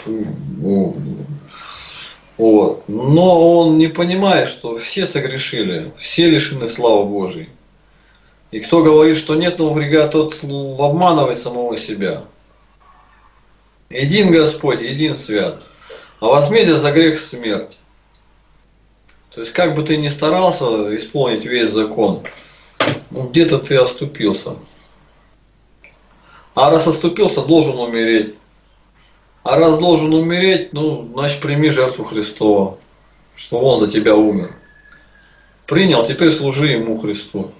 вот. Но он не понимает, что все согрешили, все лишены славы Божьей. И кто говорит, что нет нового греха, тот обманывает самого себя. Един Господь, един свят. А возмездие за грех смерть. То есть, как бы ты ни старался исполнить весь закон, ну, где-то ты оступился. А раз оступился, должен умереть. А раз должен умереть, ну, значит, прими жертву Христова, что Он за тебя умер. Принял, теперь служи Ему, Христу.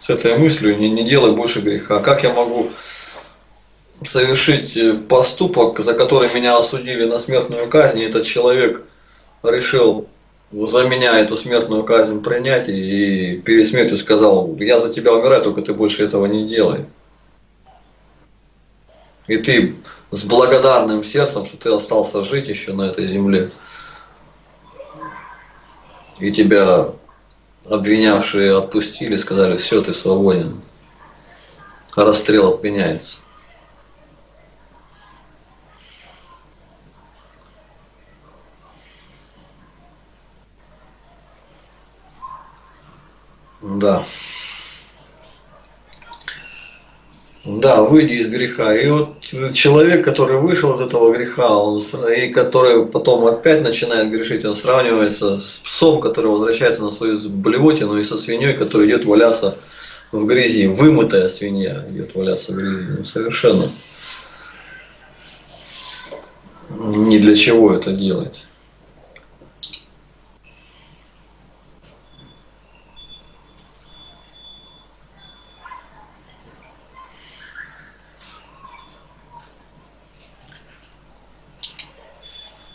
С этой мыслью не делай больше греха. Как я могу совершить поступок, за который меня осудили на смертную казнь, и этот человек решил за меня эту смертную казнь принять и перед смертью сказал, я за тебя умираю, только ты больше этого не делай. И ты с благодарным сердцем, что ты остался жить еще на этой земле, и тебя... обвинявшие отпустили, сказали, все, ты свободен. Расстрел отменяется. Да. Да, выйди из греха. И вот человек, который вышел из этого греха, и который потом опять начинает грешить, он сравнивается с псом, который возвращается на свою блевотину, и со свиньей, которая идет валяться в грязи. Вымытая свинья идет валяться в грязи. Ну, совершенно ни для чего это делать.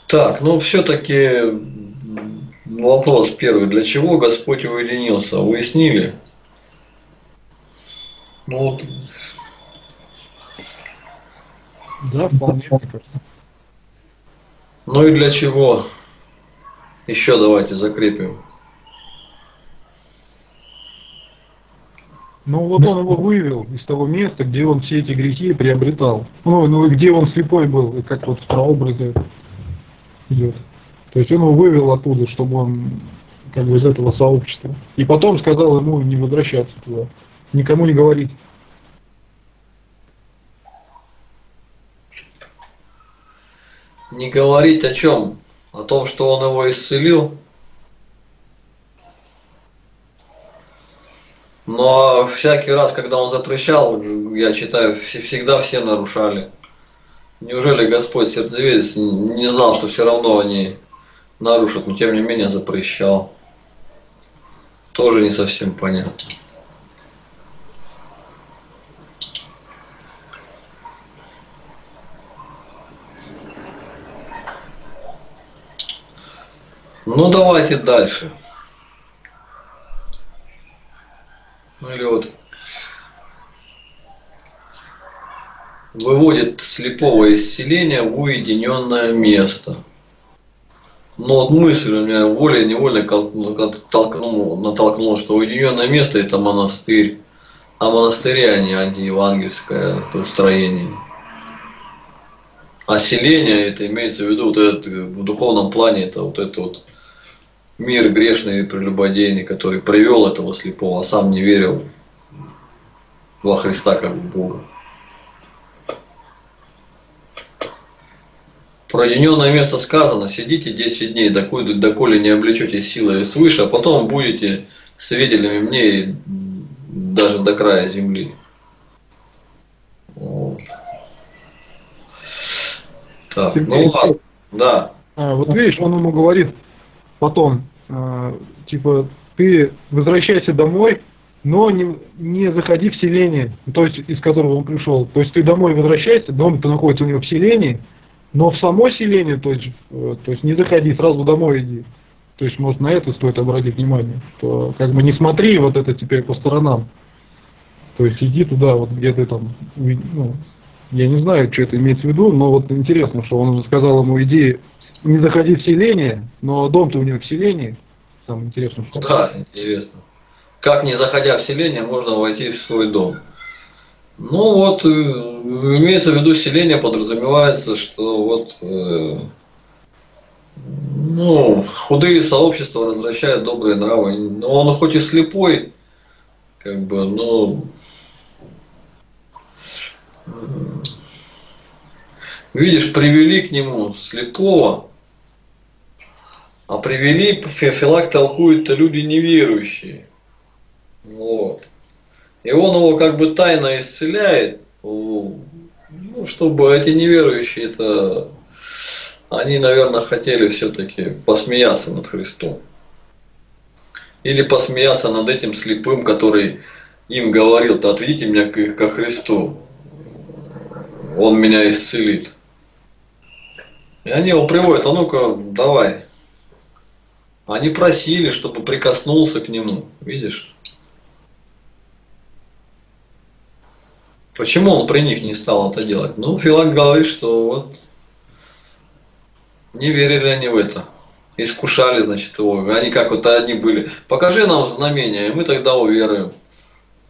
Так, ну все-таки вопрос первый. Для чего Господь уединился? Уяснили? Ну, вот. Да, вполне. Ну и для чего? Еще давайте закрепим. Ну вот он его вывел из того места, где он все эти грехи приобретал. Ну и где он слепой был, как вот в прообразе. Идет. То есть он его вывел оттуда, чтобы он как бы из этого сообщества. И потом сказал ему не возвращаться туда, никому не говорить. Не говорить о чем? О том, что он его исцелил? Но всякий раз, когда он запрещал, я читаю, всегда все нарушали. Неужели Господь сердцеведец не знал, что все равно они нарушат, но тем не менее запрещал? Тоже не совсем понятно. Ну давайте дальше. Ну или вот выводит слепого из селения в уединенное место. Но вот мысль у меня волей-невольно натолкнула, что уединенное место — это монастырь, а монастыри они антиевангельское строение. А селение — это имеется в виду вот этот, в духовном плане это вот этот вот мир грешный и прелюбодейный, который привел этого слепого, а сам не верил во Христа как в Бога. Про уединенное место сказано: сидите 10 дней, доколе не облечете силой свыше, а потом будете свидетелями мне и даже до края земли. Вот. Так, ну ладно, да. Вот видишь, он ему говорит потом, типа, ты возвращайся домой, но не заходи в селение, то есть из которого он пришел. То есть ты домой возвращайся, дом-то находится у него в селении, но в само селение, то есть не заходи, сразу домой иди. То есть, может, на это стоит обратить внимание, что как бы не смотри вот это теперь по сторонам. То есть иди туда, вот где ты там, ну, я не знаю, что это имеется в виду, но вот интересно, что он сказал ему: иди, не заходи в селение, но дом-то у него в селении. Самое интересное, что... Да, интересно. Как, не заходя в селение, можно войти в свой дом? Ну вот, имеется в виду селение, подразумевается, что вот ну, худые сообщества возвращают добрые нравы. Но он хоть и слепой, как бы, но видишь, привели к нему слепого, а привели, Филакт толкует-то, люди неверующие. Вот. И он его как бы тайно исцеляет, ну, чтобы эти неверующие, это они, наверное, хотели все-таки посмеяться над Христом. Или посмеяться над этим слепым, который им говорил-то: отведите меня ко Христу, он меня исцелит. И они его приводят: а ну-ка, давай. Они просили, чтобы прикоснулся к нему, видишь? Почему он при них не стал это делать? Ну, Филакт говорит, что вот не верили они в это. Искушали, значит, его. Они как вот одни были: покажи нам знамение, и мы тогда уверуем.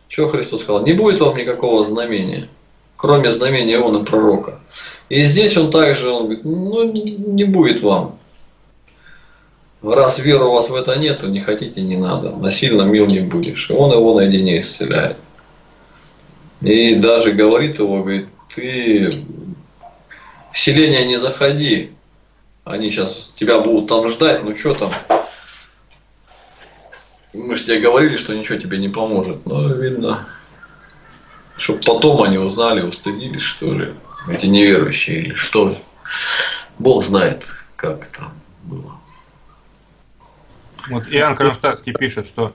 Что Христос сказал? Не будет вам никакого знамения, кроме знамения Иоанна Пророка. И здесь он также, он говорит: ну, не будет вам. Раз веры у вас в это нет, не хотите, не надо. Насильно мил не будешь. И он его наедине исцеляет. И даже говорит его, говорит: ты в селение не заходи, они сейчас тебя будут там ждать, ну что там, мы же тебе говорили, что ничего тебе не поможет, но видно, чтобы потом они узнали, устыдились, что ли, эти неверующие, или что, Бог знает, как там было. Вот Иоанн Кронштадтский пишет, что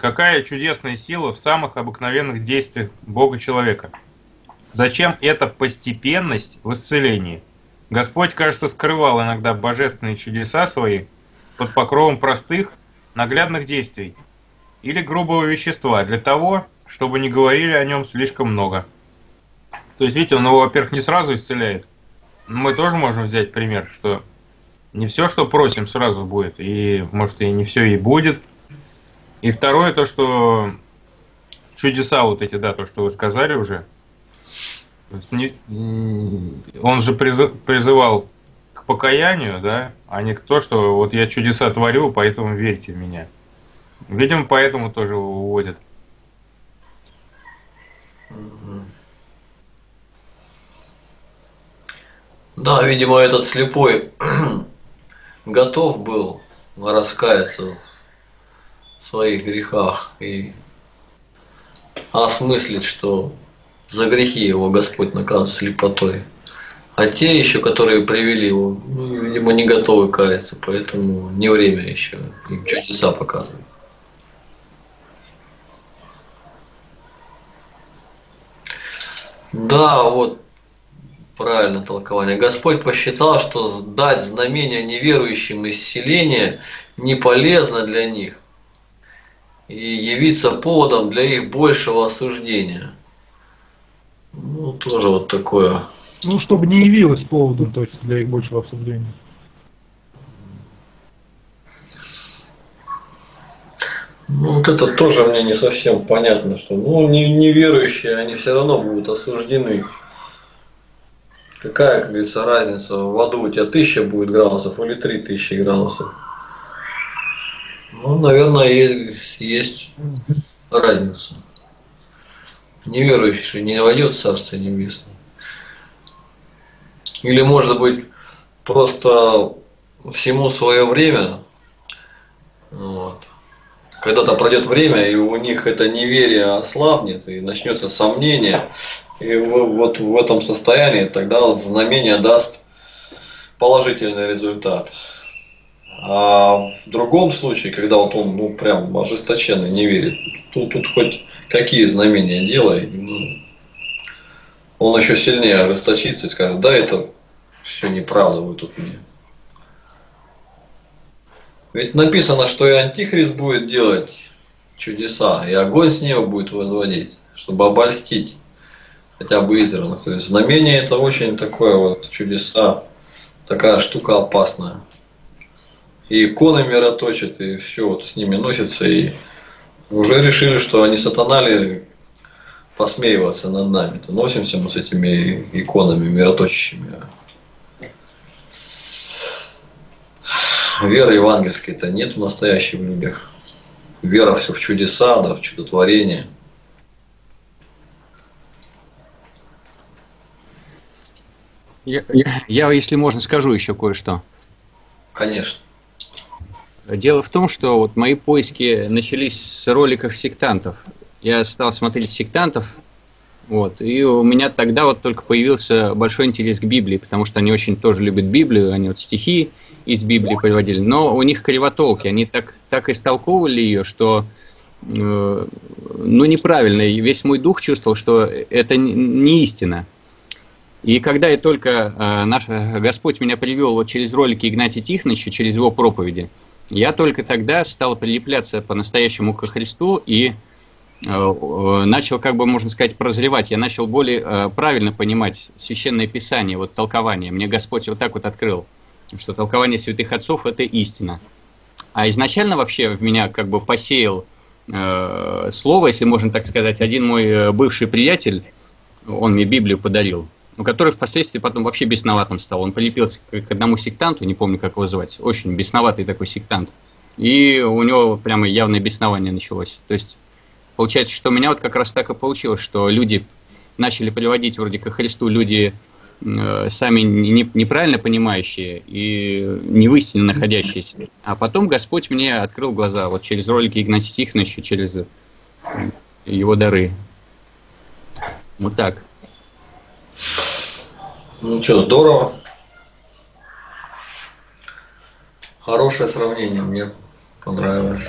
какая чудесная сила в самых обыкновенных действиях Бога человека. Зачем эта постепенность в исцелении? Господь, кажется, скрывал иногда божественные чудеса свои под покровом простых, наглядных действий или грубого вещества для того, чтобы не говорили о нем слишком много. То есть, видите, он его, во-первых, не сразу исцеляет. Мы тоже можем взять пример, что не все, что просим, сразу будет, и, может, и не все и будет. И второе, то, что чудеса вот эти, да, то, что вы сказали уже, он же призывал к покаянию, да, а не то, что вот я чудеса творю, поэтому верьте в меня. Видимо, поэтому тоже уводят. Да, видимо, этот слепой готов был раскаяться в своих грехах и осмыслить, что за грехи его Господь наказывает слепотой. А те еще, которые привели его, ну, видимо, не готовы каяться, поэтому не время еще, им чудеса показывают. Да, вот правильное толкование. Господь посчитал, что дать знамение неверующим исцеления не полезно для них и явиться поводом для их большего осуждения. Ну, тоже вот такое. Ну, чтобы не явилось поводом, то есть, для их большего осуждения. Ну, вот это тоже мне не совсем понятно, что ну, неверующие, они все равно будут осуждены. Какая, как говорится, разница, в аду у тебя 1000 будет градусов или 3000 градусов? Ну, наверное, есть разница. Неверующий не войдет в Царство Небесное. Или, может быть, просто всему свое время, вот. Когда-то пройдет время, и у них это неверие ослабнет, и начнется сомнение. И вот в этом состоянии тогда знамение даст положительный результат. А в другом случае, когда вот он ну прям ожесточенно не верит, тут хоть какие знамения делай, ну, он еще сильнее ожесточится и скажет, да, это все неправда, вы тут мне. Ведь написано, что и Антихрист будет делать чудеса, и огонь с неба будет возводить, чтобы обольстить хотя бы избранных. То есть знамение — это очень такое вот чудеса, такая штука опасная. И иконы мироточат, и все вот с ними носится, и уже решили, что они сатана ли посмеиваться над нами. То носимся мы с этими иконами мироточащими. Веры евангельской-то нет в настоящих людях. Вера все в чудеса, да, в чудотворение. Я, если можно, скажу еще кое-что. Конечно. Дело в том, что вот мои поиски начались с роликов сектантов. Я стал смотреть сектантов, вот, и у меня тогда вот только появился большой интерес к Библии, потому что они очень тоже любят Библию, они вот стихи из Библии приводили, но у них кривотолки, они так истолковывали ее, что... ну, неправильно, и весь мой дух чувствовал, что это не истина. И когда я только, наш Господь меня привел вот через ролики Игнатия Тихоновича, через его проповеди, я только тогда стал прилепляться по-настоящему ко Христу и начал, как бы можно сказать, прозревать. Я начал более правильно понимать Священное Писание, вот толкование. Мне Господь вот так вот открыл, что толкование святых отцов – это истина. А изначально вообще в меня как бы посеял слово, если можно так сказать, один мой бывший приятель, он мне Библию подарил, который впоследствии потом вообще бесноватым стал. Он прилепился к одному сектанту, не помню, как его звать, очень бесноватый такой сектант. И у него прямо явное беснование началось. То есть, получается, что у меня вот как раз так и получилось, что люди начали приводить вроде ко Христу, люди сами неправильно понимающие и не в истине находящиеся. А потом Господь мне открыл глаза вот через ролики Игнатия Тихоновича, через его дары. Вот так. Ну что, здорово. Хорошее сравнение, мне понравилось.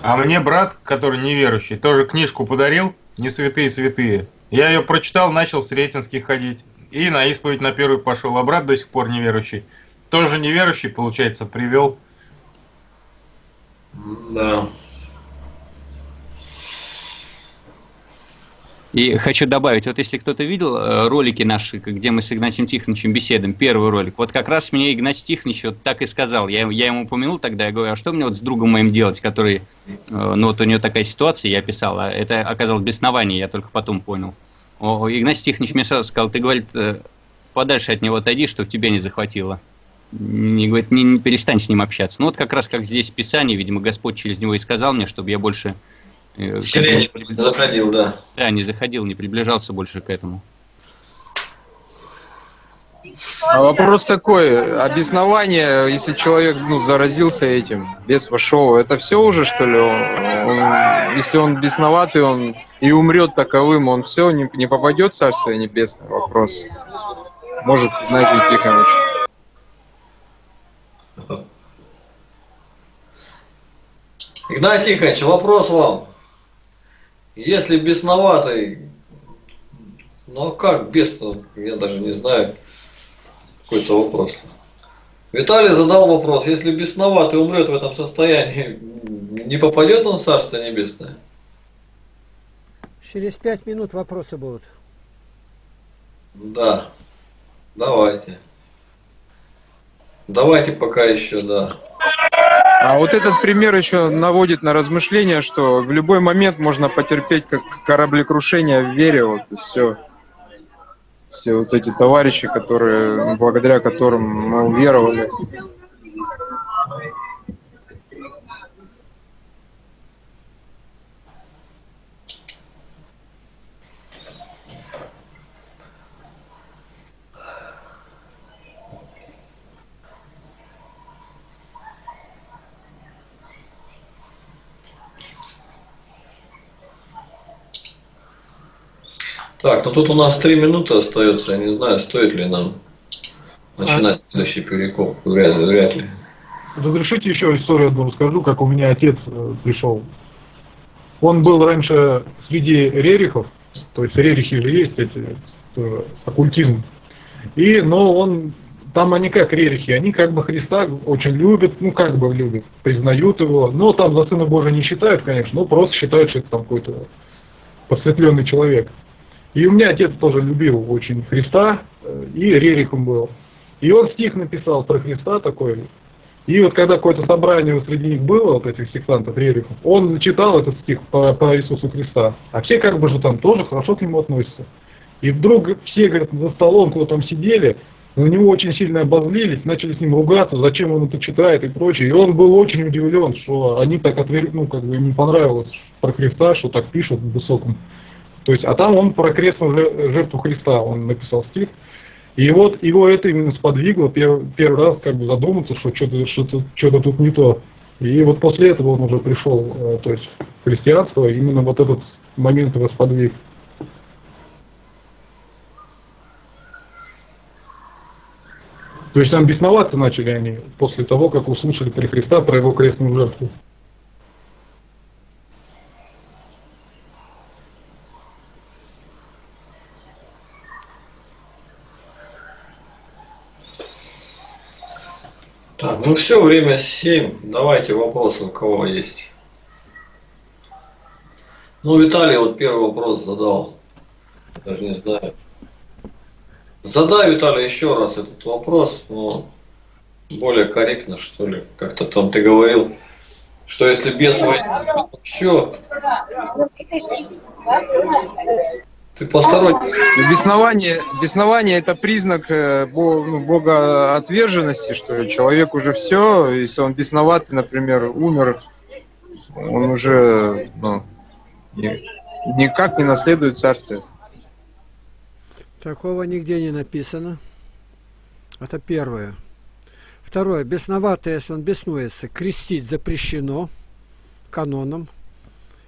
А мне брат, который неверующий, тоже книжку подарил, «Не святые святые». Я ее прочитал, начал в Сретенский ходить. И на исповедь на первую пошел. А брат до сих пор неверующий. Тоже неверующий, получается, привел. Да. И хочу добавить, вот если кто-то видел ролики наши, где мы с Игнатием Тихоновичем беседуем, первый ролик, вот как раз мне Игнатий Тихонович вот так и сказал, я ему упомянул тогда, я говорю, а что мне вот с другом моим делать, который, ну вот у него такая ситуация, я писал, а это оказалось беснование, я только потом понял. Игнатий Тихонович мне сразу сказал, ты, говорит, подальше от него отойди, чтобы тебя не захватило. Не, говорит, не перестань с ним общаться. Ну вот как раз как здесь в Писании, видимо, Господь через него и сказал мне, чтобы я больше... заходил, да. Да, не заходил, не приближался больше к этому. А вопрос такой, обеснование, если человек, ну, заразился этим, бес вошел, это все уже, что ли? Он, если он бесноватый, он и умрет таковым, он все, не попадет в Царствие Небесное? Вопрос. Может, Игнатий Тихонович. Игнатий Тихонович, вопрос вам. Если бесноватый, ну как бес-то, я даже не знаю. Какой-то вопрос. Виталий задал вопрос, если бесноватый умрет в этом состоянии, не попадет он в Царство Небесное? Через 5 минут вопросы будут. Да. Давайте. Давайте пока еще, да. А вот этот пример еще наводит на размышления, что в любой момент можно потерпеть как кораблекрушение в вере, вот и все. Все вот эти товарищи, которые, благодаря которым мы уверовали. Так, ну тут у нас 3 минуты остается, я не знаю, стоит ли нам начинать следующий перекоп, вряд ли. Разрешите еще историю одну расскажу, как у меня отец пришел. Он был раньше среди рерихов, то есть рерихи же есть, эти, оккультизм. И, но он, там они как рерихи, они как бы Христа очень любят, ну как бы любят, признают его, но там за Сына Божия не считают, конечно, но просто считают, что это там какой-то просветленный человек. И у меня отец тоже любил очень Христа, и рерихом был. И он стих написал про Христа такой. И вот когда какое-то собрание среди них было, вот этих сектантов, рерихов, он читал этот стих по Иисусу Христа. А все как бы же там тоже хорошо к нему относятся. И вдруг все, говорят, за столом, кто там сидели, на него очень сильно обозлились, начали с ним ругаться, зачем он это читает и прочее. И он был очень удивлен, что они так отвернули, ну как бы им не понравилось про Христа, что так пишут в высоком. То есть, а там он про крестную жертву Христа, он написал стих. И вот его это именно сподвигло первый раз как бы задуматься, что что-то тут не то. И вот после этого он уже пришел, то есть, в христианство, именно вот этот момент его сподвиг. То есть там бесноваться начали они после того, как услышали про Христа, про его крестную жертву. Так, ну все, время 7. Давайте вопросы, у кого есть. Ну, Виталий вот первый вопрос задал. Даже не знаю. Задай, Виталий, еще раз этот вопрос, но более корректно, что ли. Как-то там ты говорил, что если бес возьмет еще... Ты посторонний. Беснование это признак богоотверженности, что ли. Человек уже все, если он бесноватый, например, умер, он уже, ну, никак не наследует царствие. Такого нигде не написано. Это первое. Второе. Бесноватый, если он беснуется, крестить запрещено каноном.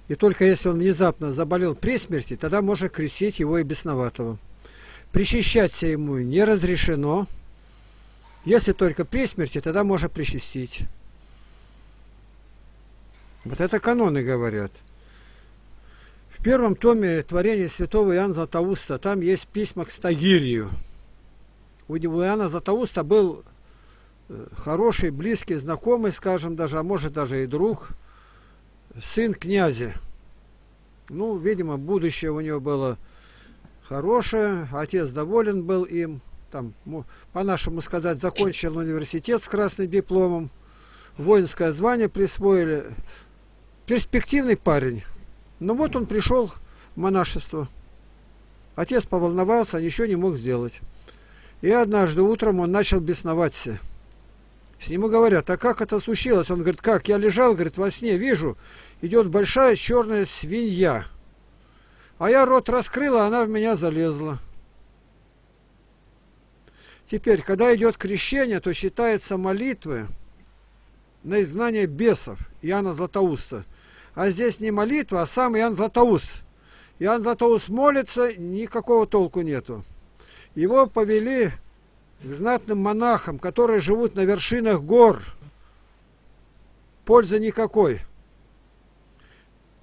И только если он внезапно заболел при смерти, тогда можно крестить его и бесноватого. Причащаться ему не разрешено. Если только при смерти, тогда можно причастить. Вот это каноны говорят. В 1 томе творения святого Иоанна Златоуста там есть письма к Стагирию. У Иоанна Златоуста был хороший, близкий, знакомый, скажем, даже, а может даже и друг, сын князя. Ну, видимо, будущее у него было хорошее, отец доволен был им, там, по-нашему сказать, закончил университет с красным дипломом, воинское звание присвоили. Перспективный парень. Ну вот он пришел в монашество. Отец поволновался, ничего не мог сделать. И однажды утром он начал бесноваться. С нему говорят: а как это случилось? Он говорит: как? Я лежал, говорит, во сне, вижу, идет большая черная свинья. А я рот раскрыла, она в меня залезла. Теперь, когда идет крещение, то считается молитвы на изгнание бесов Иоанна Златоуста. А здесь не молитва, а сам Иоанн Златоуст. Иоанн Златоуст молится, никакого толку нету. Его повели к знатным монахам, которые живут на вершинах гор. Пользы никакой.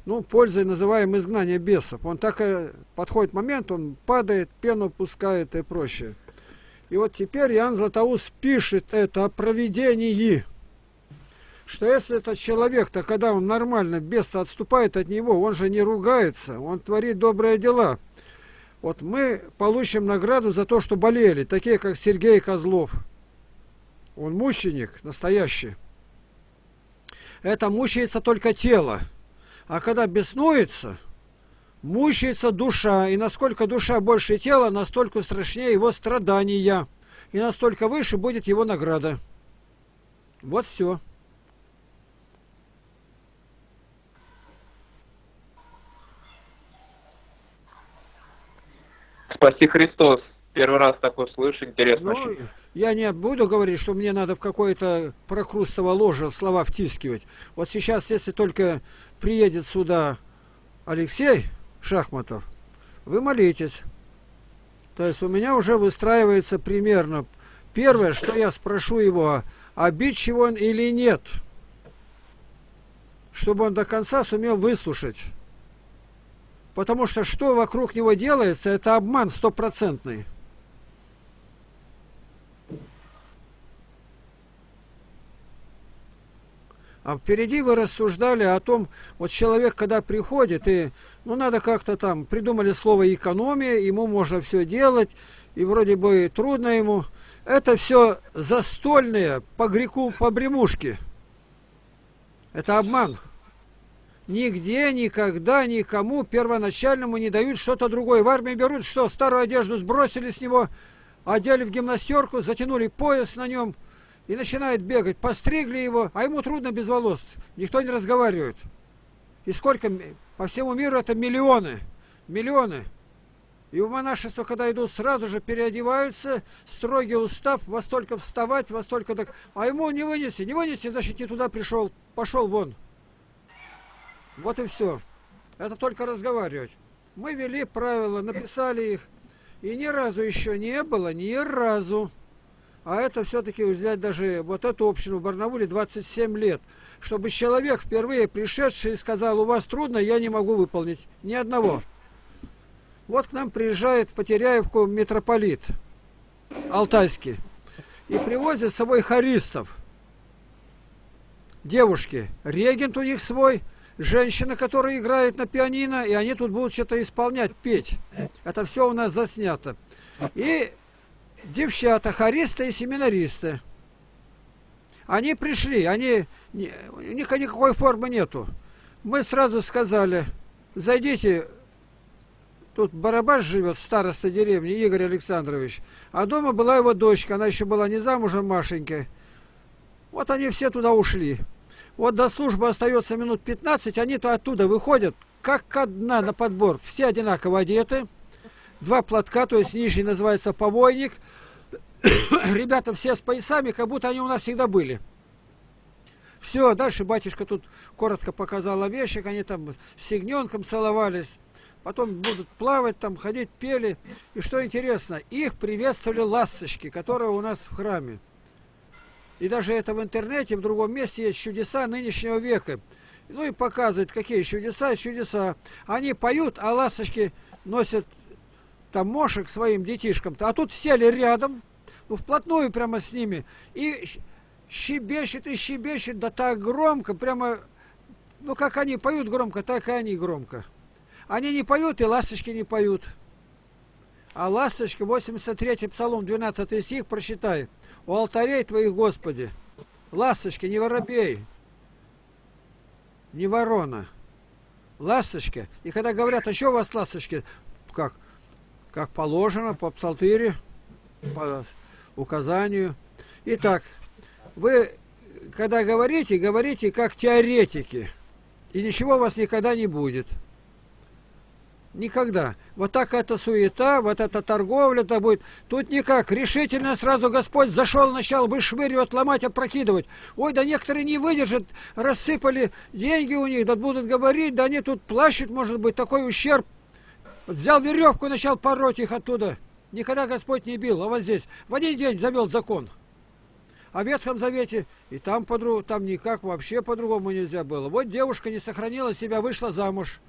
Ну, пользой называем изгнание бесов. Он так и подходит момент, он падает, пену пускает и прочее. И вот теперь Иоанн Златоуст пишет это о провидении, что если этот человек-то, когда он нормально, бес-то отступает от него, он же не ругается, он творит добрые дела. Вот мы получим награду за то, что болели, такие как Сергей Козлов. Он мученик настоящий. Это мучается только тело. А когда беснуется, мучается душа, и насколько душа больше тела, настолько страшнее его страдания, и настолько выше будет его награда. Вот все. Спаси Христос. Первый раз такое слышу, интересно. Ну, я не буду говорить, что мне надо в какое-то прокрустово ложе слова втискивать. Вот сейчас, если только приедет сюда Алексей Шахматов, вы молитесь. То есть у меня уже выстраивается примерно первое, что я спрошу его, обидчив он или нет, чтобы он до конца сумел выслушать. Потому что что вокруг него делается, это обман стопроцентный. А впереди вы рассуждали о том, вот человек, когда приходит, и ну надо как-то там, придумали слово экономия, ему можно все делать, и вроде бы трудно ему. Это все застольные побремушки. Это обман. Нигде, никогда, никому первоначальному не дают что-то другое. В армии берут, что старую одежду сбросили с него, одели в гимнастерку, затянули пояс на нем. И начинает бегать. Постригли его, а ему трудно без волос. Никто не разговаривает. И сколько? По всему миру это миллионы. Миллионы. И в монашество, когда идут, сразу же переодеваются. Строгий устав. Во столько вставать, во столько так. А ему не вынесли. Не вынесли, значит, не туда пришел. Пошел вон. Вот и все. Это только разговаривать. Мы вели правила, написали их. И ни разу еще не было, ни разу. А это все-таки взять даже вот эту общину в Барнауле 27 лет. Чтобы человек, впервые пришедший, сказал: у вас трудно, я не могу выполнить. Ни одного. Вот к нам приезжает в Потеряевку митрополит алтайский. И привозит с собой хористов. Девушки. Регент у них свой. Женщина, которая играет на пианино. И они тут будут что-то исполнять, петь. Это все у нас заснято. И... девчата, хористы и семинаристы. Они пришли, у них никакой формы нету. Мы сразу сказали: зайдите, тут Барабаш живет, староста деревни, Игорь Александрович. А дома была его дочка, она еще была не замужем, Машенька. Вот они все туда ушли. Вот до службы остается минут 15, они-то оттуда выходят, как одна на подбор. Все одинаково одеты. Два платка, то есть нижний называется повойник. Ребята все с поясами, как будто они у нас всегда были. Все, дальше батюшка тут коротко показал овечек, они там с ягненком целовались. Потом будут плавать, там ходить, пели. И что интересно, их приветствовали ласточки, которые у нас в храме. И даже это в интернете, в другом месте есть чудеса нынешнего века. Ну и показывает, какие чудеса, чудеса. Они поют, а ласточки носят... там мошек своим детишкам-то, а тут сели рядом, ну, вплотную прямо с ними, и щебещет, да так громко, прямо, ну, как они поют громко, так и они громко. Они не поют, и ласточки не поют. А ласточка, 83-й псалом, 12 стих, прочитай: «У алтарей твоих, Господи, ласточки, не воробей, не ворона, ласточка». И когда говорят: а что у вас ласточки? Как? Как положено, по псалтыре. по указанию. Итак, вы, когда говорите, говорите как теоретики, и ничего у вас никогда не будет. Никогда. Вот так эта суета, вот эта торговля-то будет. Тут никак. Решительно сразу Господь зашел, начал вышвыривать, ломать, опрокидывать. Ой, да некоторые не выдержат, рассыпали деньги у них, да будут говорить, да они тут плачут, может быть, такой ущерб. Взял веревку, начал пороть их оттуда. Никогда Господь не бил, а вот здесь. В один день завел закон. А в Ветхом Завете и там никак вообще по-другому нельзя было. Вот девушка не сохранила себя, вышла замуж.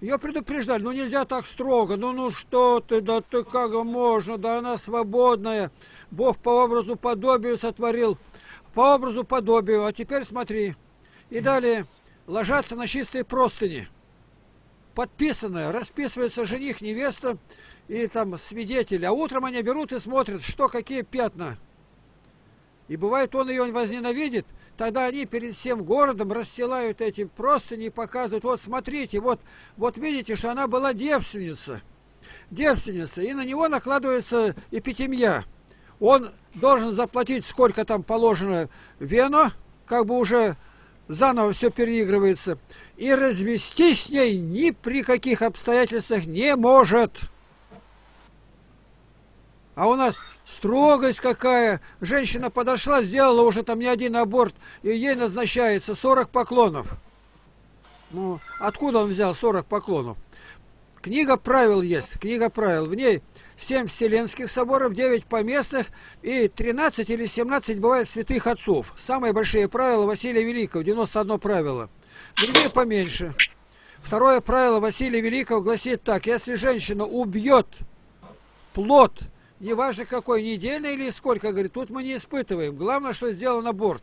Ее предупреждали, ну нельзя так строго, ну что ты, да ты как можно, да она свободная. Бог по образу подобию сотворил, по образу подобию, а теперь смотри. И далее, ложатся на чистые простыни. Подписанное, расписывается жених, невеста и там свидетели. А утром они берут и смотрят, что, какие пятна. И бывает, он ее возненавидит, тогда они перед всем городом расстилают эти простыни и показывают, вот смотрите, вот видите, что она была девственница. Девственница, и на него накладывается эпитимья. Он должен заплатить, сколько там положено вено, как бы уже заново все переигрывается, и развестись с ней ни при каких обстоятельствах не может. А у нас строгость какая. Женщина подошла, сделала уже там не один аборт, и ей назначается 40 поклонов. Ну, откуда он взял 40 поклонов? Книга правил есть, книга правил. В ней 7 вселенских соборов, 9 поместных и 13 или 17 бывает святых отцов. Самые большие правила Василия Великого, 91 правило. Другие поменьше. Второе правило Василия Великого гласит так. Если женщина убьет плод, неважно какой, недельный или сколько, говорит, тут мы не испытываем. Главное, что сделан аборт.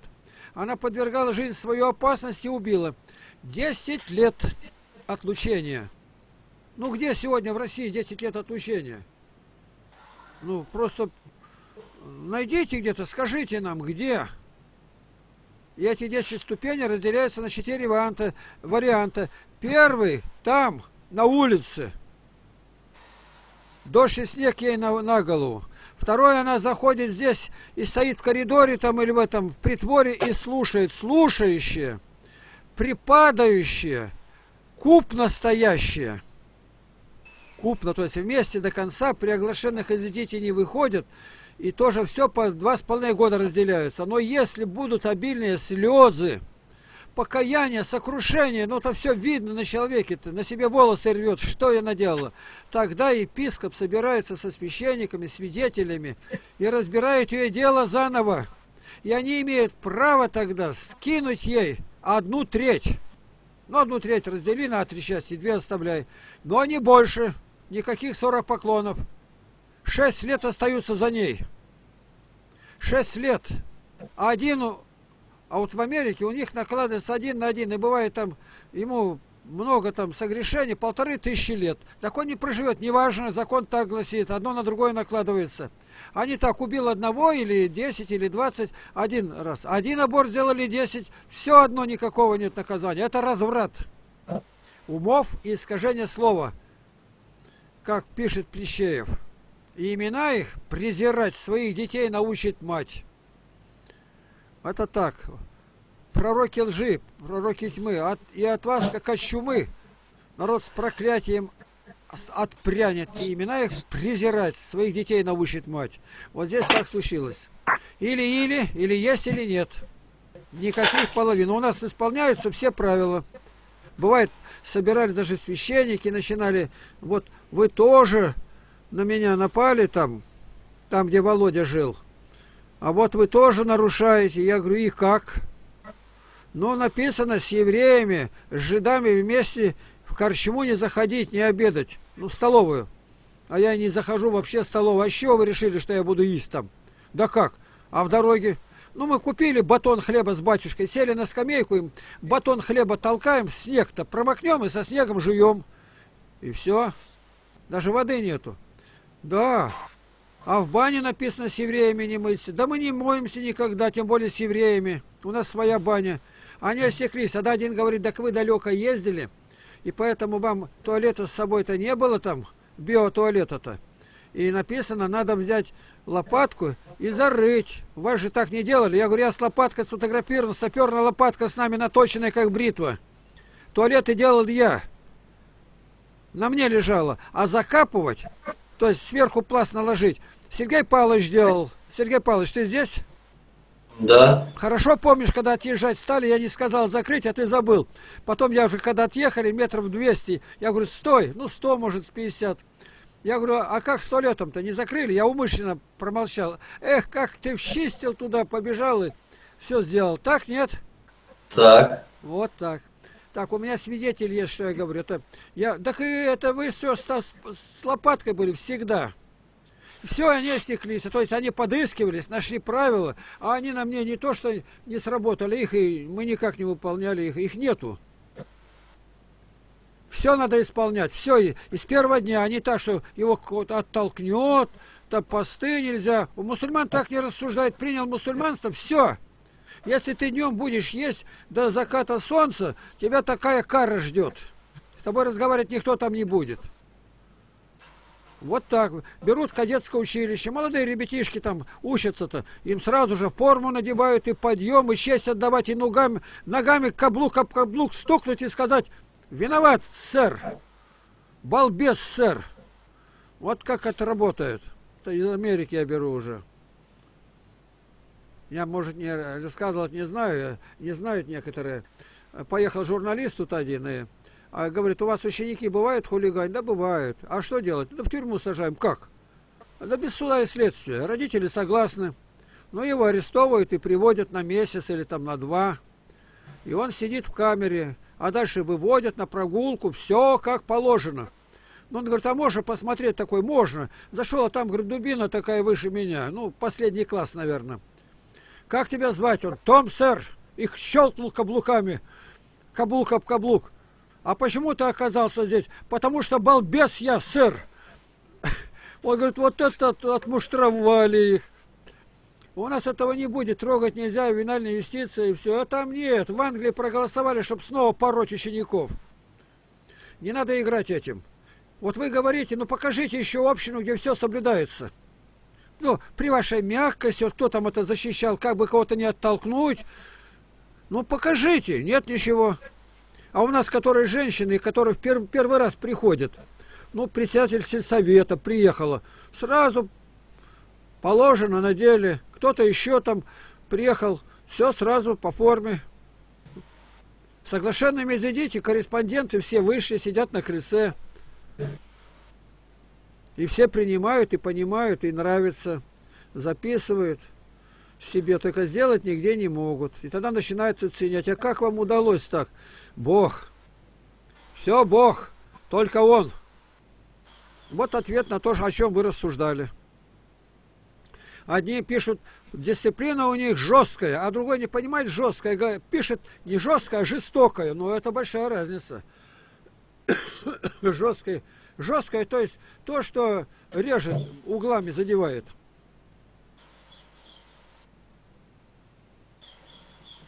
Она подвергала жизнь свою опасности и убила. 10 лет отлучения. Ну где сегодня в России 10 лет отлучения? Ну просто найдите где-то, скажите нам, где. И эти 10 ступеней разделяются на 4 варианта. Первый там, на улице. Дождь и снег ей на голову. Второе, она заходит здесь и стоит в коридоре там или в этом в притворе и слушает. Слушающие, припадающие, купно стоящие. Купно, то есть вместе до конца, при оглашенных из детей не выходят. И тоже все по 2,5 года разделяются. Но если будут обильные слезы, покаяние, сокрушение, ну то все видно на человеке-то, на себе волосы рвет, что я наделала. Тогда епископ собирается со священниками, свидетелями и разбирает ее дело заново. И они имеют право тогда скинуть ей 1/3. Ну 1/3 раздели на 3 части, 2 оставляй. Но не больше, никаких 40 поклонов. 6 лет остаются за ней. 6 лет. А вот в Америке у них накладывается 1 на 1, и бывает там, ему много там согрешений, 1500 лет. Так он не проживет, неважно, закон так гласит, одно на другое накладывается. Они так, убил одного, или 10, или 20, один раз. Один аборт сделали, 10, все одно, никакого нет наказания. Это разврат умов и искажение слова, как пишет Плещеев. И имена их презирать своих детей научит мать. Это так. Пророки лжи, пророки тьмы. И от вас, как от чумы, народ с проклятием отпрянет. И имена их презирать, своих детей научит мать. Вот здесь так случилось. Или есть, или нет. Никаких половин. У нас исполняются все правила. Бывает, собирались даже священники, начинали, вот вы тоже на меня напали там, где Володя жил. А вот вы тоже нарушаете. Я говорю, и как? Ну, написано, с евреями, с жидами вместе в корчму не заходить, не обедать. Ну, в столовую. А я не захожу вообще в столовую. А с чего вы решили, что я буду есть там? Да как? А в дороге? Ну, мы купили батон хлеба с батюшкой, сели на скамейку, им батон хлеба толкаем, снег-то промокнем и со снегом жуем. И все. Даже воды нету. Да. А в бане написано, с евреями не мыться. Да мы не моемся никогда, тем более с евреями. У нас своя баня. Они осеклись. А да, один говорит, так вы далеко ездили, и поэтому вам туалета с собой-то не было там, биотуалета-то. и написано, надо взять лопатку и зарыть. Вас же так не делали. Я говорю, я с лопаткой сфотографирован, саперная лопатка с нами наточенная, как бритва. Туалеты делал я. На мне лежало. А закапывать, то есть сверху пласт наложить, Сергей Павлович делал. Сергей Павлович, ты здесь? Да. Хорошо помнишь, когда отъезжать стали, я не сказал закрыть, а ты забыл. Потом я уже, когда отъехали, метров 200, я говорю, стой, ну 100, может, 50. Я говорю, а как с туалетом-то? Не закрыли? Я умышленно промолчал. Эх, как ты вчистил туда, побежал и все сделал. Так, нет? Так. Вот так. Так, у меня свидетель есть, что я говорю. Это я, так и это вы все с лопаткой были всегда. Все, они стеклись. То есть они подыскивались, нашли правила, а они на мне не то, что не сработали их, и мы никак не выполняли их. Их нету. Все надо исполнять. Все. И с первого дня. А не так, что его оттолкнет, там посты нельзя. У мусульман так не рассуждает. Принял мусульманство, все. Если ты днем будешь есть до заката солнца, тебя такая кара ждет. С тобой разговаривать никто там не будет. Вот так. Берут кадетское училище. Молодые ребятишки там учатся-то. Им сразу же форму надевают и подъем, и честь отдавать, и ногами каблук об каблук стукнуть и сказать, виноват, сэр. Балбес, сэр. Вот как это работает. Это из Америки я беру уже. Я, может, не рассказывал, не знаю, не знают некоторые. Поехал журналист тут один, и говорит, у вас ученики бывают хулигань? Да, бывают. А что делать? Да в тюрьму сажаем. Как? Да без суда и следствия. Родители согласны. Но его арестовывают и приводят на месяц или там на 2. И он сидит в камере, а дальше выводят на прогулку, все как положено. Ну, он говорит, а можно посмотреть такой? Можно. Зашел, а там, говорит, дубина такая выше меня. Ну, последний класс, наверное. Как тебя звать? Он, Том, сэр. Их щелкнул каблуками. Каблук об каблук. А почему ты оказался здесь? Потому что балбес я, сэр. Он говорит, вот это отмуштровали их. У нас этого не будет, трогать нельзя, винальная юстиция и все. А там нет. В Англии проголосовали, чтобы снова пороть учеников. Не надо играть этим. Вот вы говорите, ну покажите еще общину, где все соблюдается. Ну, при вашей мягкости, вот кто там это защищал, как бы кого-то не оттолкнуть. Ну, покажите, нет ничего. А у нас, которые женщины, которые в первый раз приходят, ну, председатель сельсовета приехала, сразу положено на деле, кто-то еще там приехал, все сразу по форме. Соглашенными идите, корреспонденты все вышли, сидят на крыльце. И все принимают, и понимают, и нравится, записывают себе, только сделать нигде не могут. И тогда начинается ценить. А как вам удалось так? Бог. Все Бог. Только Он. Вот ответ на то, о чем вы рассуждали. Одни пишут, дисциплина у них жесткая, а другой не понимает жесткая. Пишет не жесткая, а жестокая. Но это большая разница. Жесткая. Жесткое, то есть то, что режет, углами задевает.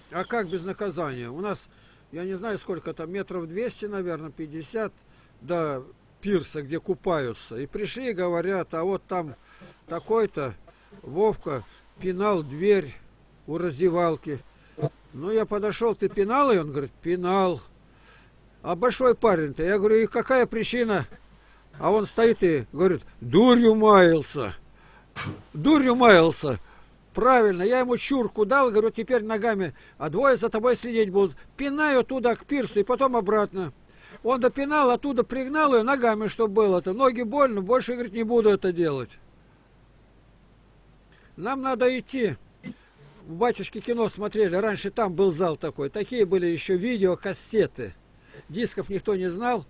А как без наказания? У нас, я не знаю, сколько там, метров 200, наверное, 50 до пирса, где купаются. И пришли и говорят, а вот там такой-то Вовка пинал дверь у раздевалки. Ну, я подошел, ты пинал? И он говорит, пинал. А большой парень-то? Я говорю, и какая причина? А он стоит и говорит, дурью маялся. Дурью маялся. Правильно, я ему чурку дал, говорю, теперь ногами, а двое за тобой следить будут. Пинаю туда к пирсу и потом обратно. Он допинал, оттуда пригнал ее ногами, что было-то. Ноги больно, больше, говорит, не буду это делать. Нам надо идти. В батюшке кино смотрели, раньше там был зал такой. Такие были еще видеокассеты. Дисков никто не знал.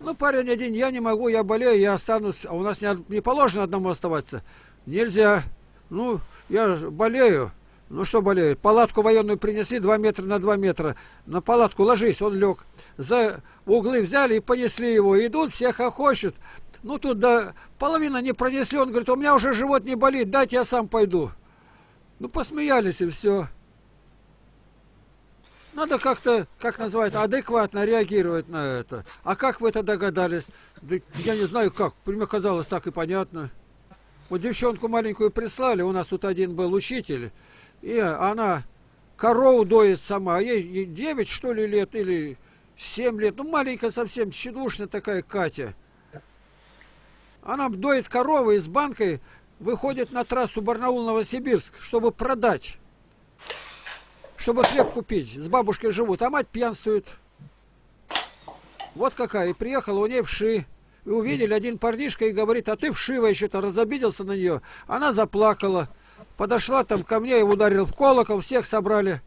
Ну, парень один, я не могу, я болею, я останусь. А у нас не положено одному оставаться. Нельзя. Ну, я болею. Ну, что болею? Палатку военную принесли 2 метра на 2 метра. На палатку ложись, он лег. За углы взяли и понесли его. Идут, всех хохочут. Ну, тут до половины не пронесли. Он говорит, у меня уже живот не болит, дайте я сам пойду. Ну, посмеялись и все. Надо как-то, как называют, адекватно реагировать на это. А как вы это догадались? Да я не знаю как. Мне казалось, так и понятно. Вот девчонку маленькую прислали, у нас тут один был учитель, и она корову доит сама, ей 9 что ли лет или 7 лет, ну маленькая совсем, тщедушная такая Катя. Она доит коровы и с банкой выходит на трассу Барнаул-Новосибирск, чтобы продать, чтобы хлеб купить, с бабушкой живут, а мать пьянствует. Вот какая, и приехала у нее вши. И увидели один парнишка и говорит: а ты вшива еще-то, разобиделся на нее. Она заплакала. Подошла там ко мне и ударил в колокол, всех собрали.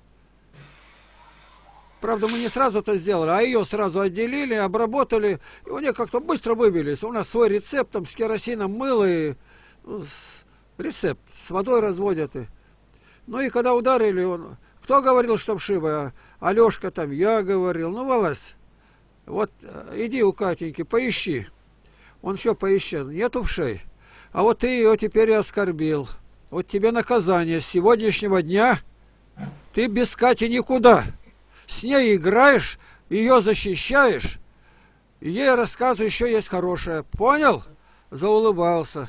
Правда, мы не сразу это сделали, а ее сразу отделили, обработали. И у нее как-то быстро выбились. У нас свой рецепт, там с керосином мыло и ну, рецепт. С водой разводят. Ну и когда ударили, он... кто говорил, что вшива? Алешка там, я говорил. Ну, Волась, вот иди у Катеньки, поищи. Он все поищет, нету вшей. А вот ты ее теперь и оскорбил. Вот тебе наказание. С сегодняшнего дня ты без Кати никуда. С ней играешь, ее защищаешь. Ей рассказываю, еще есть хорошее. Понял? Заулыбался.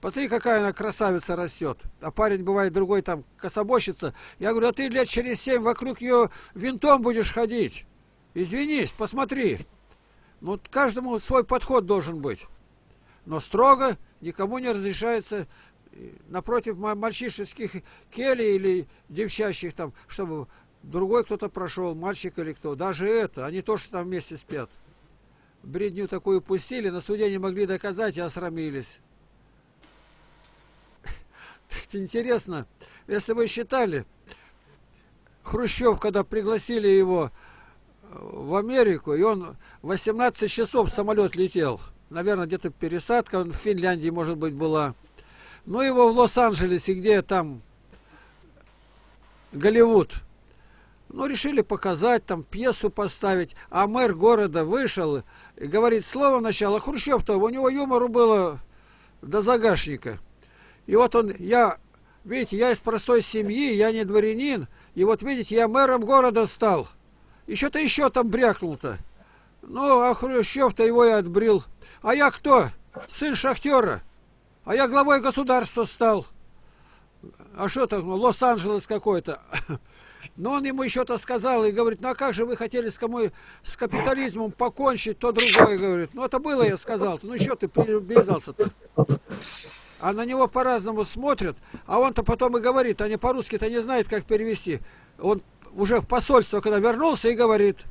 Посмотри, какая она красавица растет. А парень бывает другой там, кособочится. Я говорю, а ты лет через 7 вокруг ее винтом будешь ходить. Извинись, посмотри. Ну, каждому свой подход должен быть. Но строго никому не разрешается напротив мальчишеских келей или девчачьих, там, чтобы другой кто-то прошел, мальчик или кто. Даже это, они тоже там вместе спят. Бредню такую пустили, на суде не могли доказать и осрамились. Интересно, если вы считали, Хрущев, когда пригласили его в Америку, и он 18 часов в самолет летел. Наверное, где-то пересадка, в Финляндии, может быть, была. Ну, его в Лос-Анджелесе, где там Голливуд. Ну, решили показать, там пьесу поставить. А мэр города вышел и говорит слово начало. Хрущев-то, у него юмору было до загашника. И вот он, видите, я из простой семьи, я не дворянин. И вот, видите, я мэром города стал. Еще-то еще там брякнул-то. Ну, а Хрущев-то его и отбрил. А я кто? Сын шахтера. А я главой государства стал. А что там, Лос-Анджелес какой-то. Но он ему еще-то сказал и говорит: ну, а как же вы хотели с капитализмом покончить, то другое, говорит. Ну, это было, я сказал. Ну, что ты привязался-то? А на него по-разному смотрят. А он-то потом и говорит, они по-русски-то не знают, как перевести. Он уже в посольство, когда вернулся, и говорит: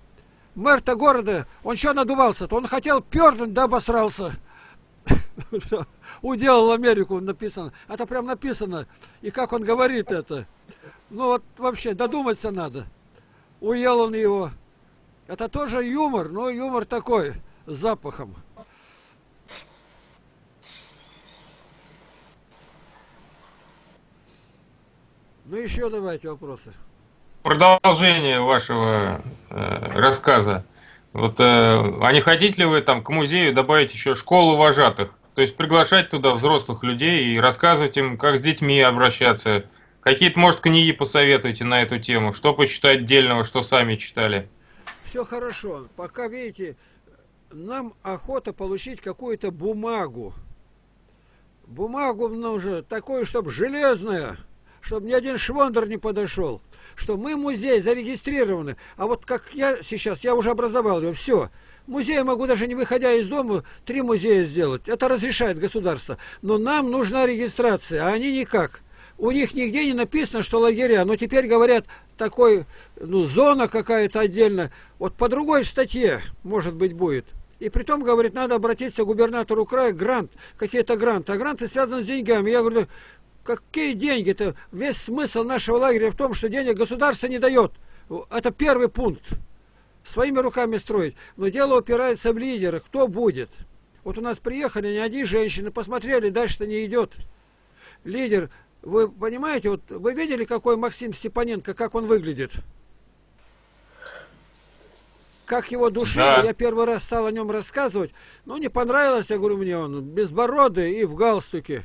мэр-то города, он что надувался-то? Он хотел пернуть, да обосрался. Уделал Америку, написано. Это прям написано. И как он говорит это. Ну вот вообще, додуматься надо. Уел он его. Это тоже юмор, но юмор такой, с запахом. Ну еще давайте вопросы. Продолжение вашего рассказа. Вот, а не хотите ли вы там к музею добавить еще школу вожатых? То есть приглашать туда взрослых людей и рассказывать им, как с детьми обращаться. Какие-то, может, книги посоветуйте на эту тему? Что почитать отдельного, что сами читали? Все хорошо. Пока, видите, нам охота получить какую-то бумагу. Бумагу нужно такую, чтобы железная, чтобы ни один швондер не подошел, что мы музей зарегистрированы. А вот как я сейчас, я уже образовал его, все. Музей могу даже не выходя из дома 3 музея сделать. Это разрешает государство. Но нам нужна регистрация, а они никак. У них нигде не написано, что лагеря. Но теперь говорят, такой, ну, зона какая-то отдельная. Вот по другой статье, может быть, будет. И притом, говорит, надо обратиться к губернатору края, грант, какие-то гранты. А гранты связаны с деньгами. Я говорю: какие деньги-то? Весь смысл нашего лагеря в том, что денег государство не дает. Это первый пункт. Своими руками строить. Но дело упирается в лидеры. Кто будет? Вот у нас приехали не одни женщины, посмотрели, дальше-то не идет. Лидер, вы понимаете, вот вы видели, какой Максим Степаненко, как он выглядит? Как его душили, да. Я первый раз стал о нем рассказывать. Ну, не понравилось, я говорю, мне он безбородый и в галстуке.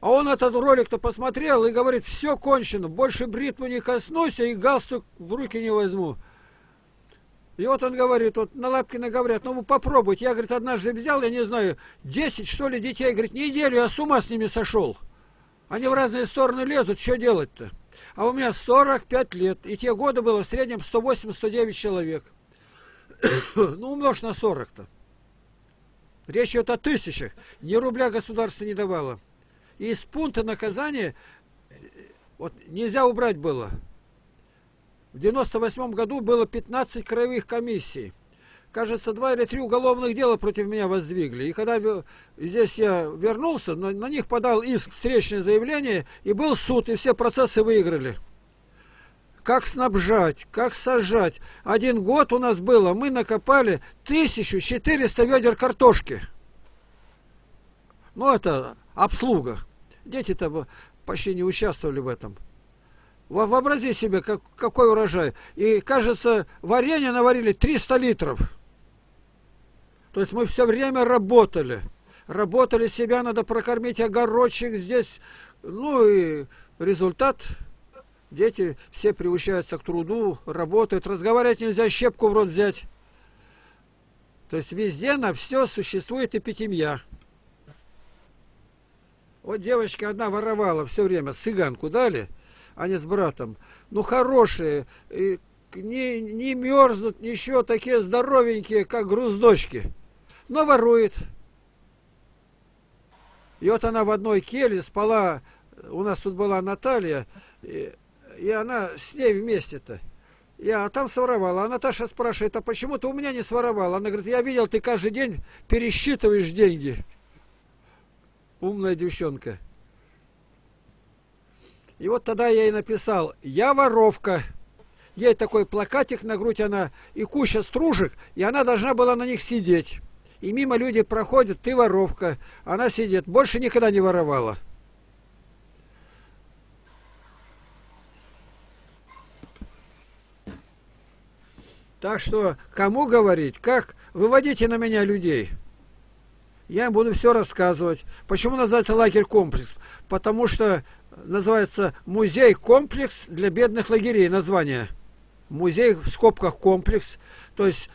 А он этот ролик-то посмотрел и говорит: все кончено, больше бритвы не коснусь и галстук в руки не возьму. И вот он говорит, вот на Лапкина говорят, ну вы попробуйте. Я, говорит, однажды взял, я не знаю, 10 что ли детей, говорит, неделю я с ума с ними сошел. Они в разные стороны лезут, что делать-то? А у меня 45 лет, и те годы было в среднем 108-109 человек. Ну, умножь на 40-то. Речь идет о тысячах. Ни рубля государство не давало. И из пункта наказания вот, нельзя убрать было. В 1998 году было 15 краевых комиссий. Кажется, 2 или 3 уголовных дела против меня воздвигли. И когда здесь я вернулся, на них подал иск, встречное заявление, и был суд, и все процессы выиграли. Как снабжать, как сажать. 1 год у нас было, мы накопали 1400 ведер картошки. Ну, это обслуга. Дети-то почти не участвовали в этом. Вообрази себе, какой урожай. И, кажется, варенье наварили 300 литров. То есть мы все время работали. Работали себя, надо прокормить огородчик здесь. Ну и результат. Дети все приучаются к труду, работают. Разговаривать нельзя, щепку в рот взять. То есть везде на все существует эпитемия. Вот девочка одна воровала все время, цыганку дали, они с братом. Ну хорошие, не мерзнут, ничего, такие здоровенькие, как груздочки. Но ворует. И вот она в одной келье спала, у нас тут была Наталья, и она с ней вместе-то. Я там своровала. А Наташа спрашивает, а почему ты у меня не своровала? Она говорит, я видел, ты каждый день пересчитываешь деньги. Умная девчонка. И вот тогда я ей написал, я воровка. Ей такой плакатик на грудь, она и куча стружек, и она должна была на них сидеть. И мимо люди проходят, ты воровка. Она сидит, больше никогда не воровала. Так что, кому говорить, как, выводите на меня людей. Я им буду все рассказывать. Почему называется лагерь-комплекс? Потому что называется музей-комплекс для бедных лагерей. Название. Музей в скобках комплекс. То есть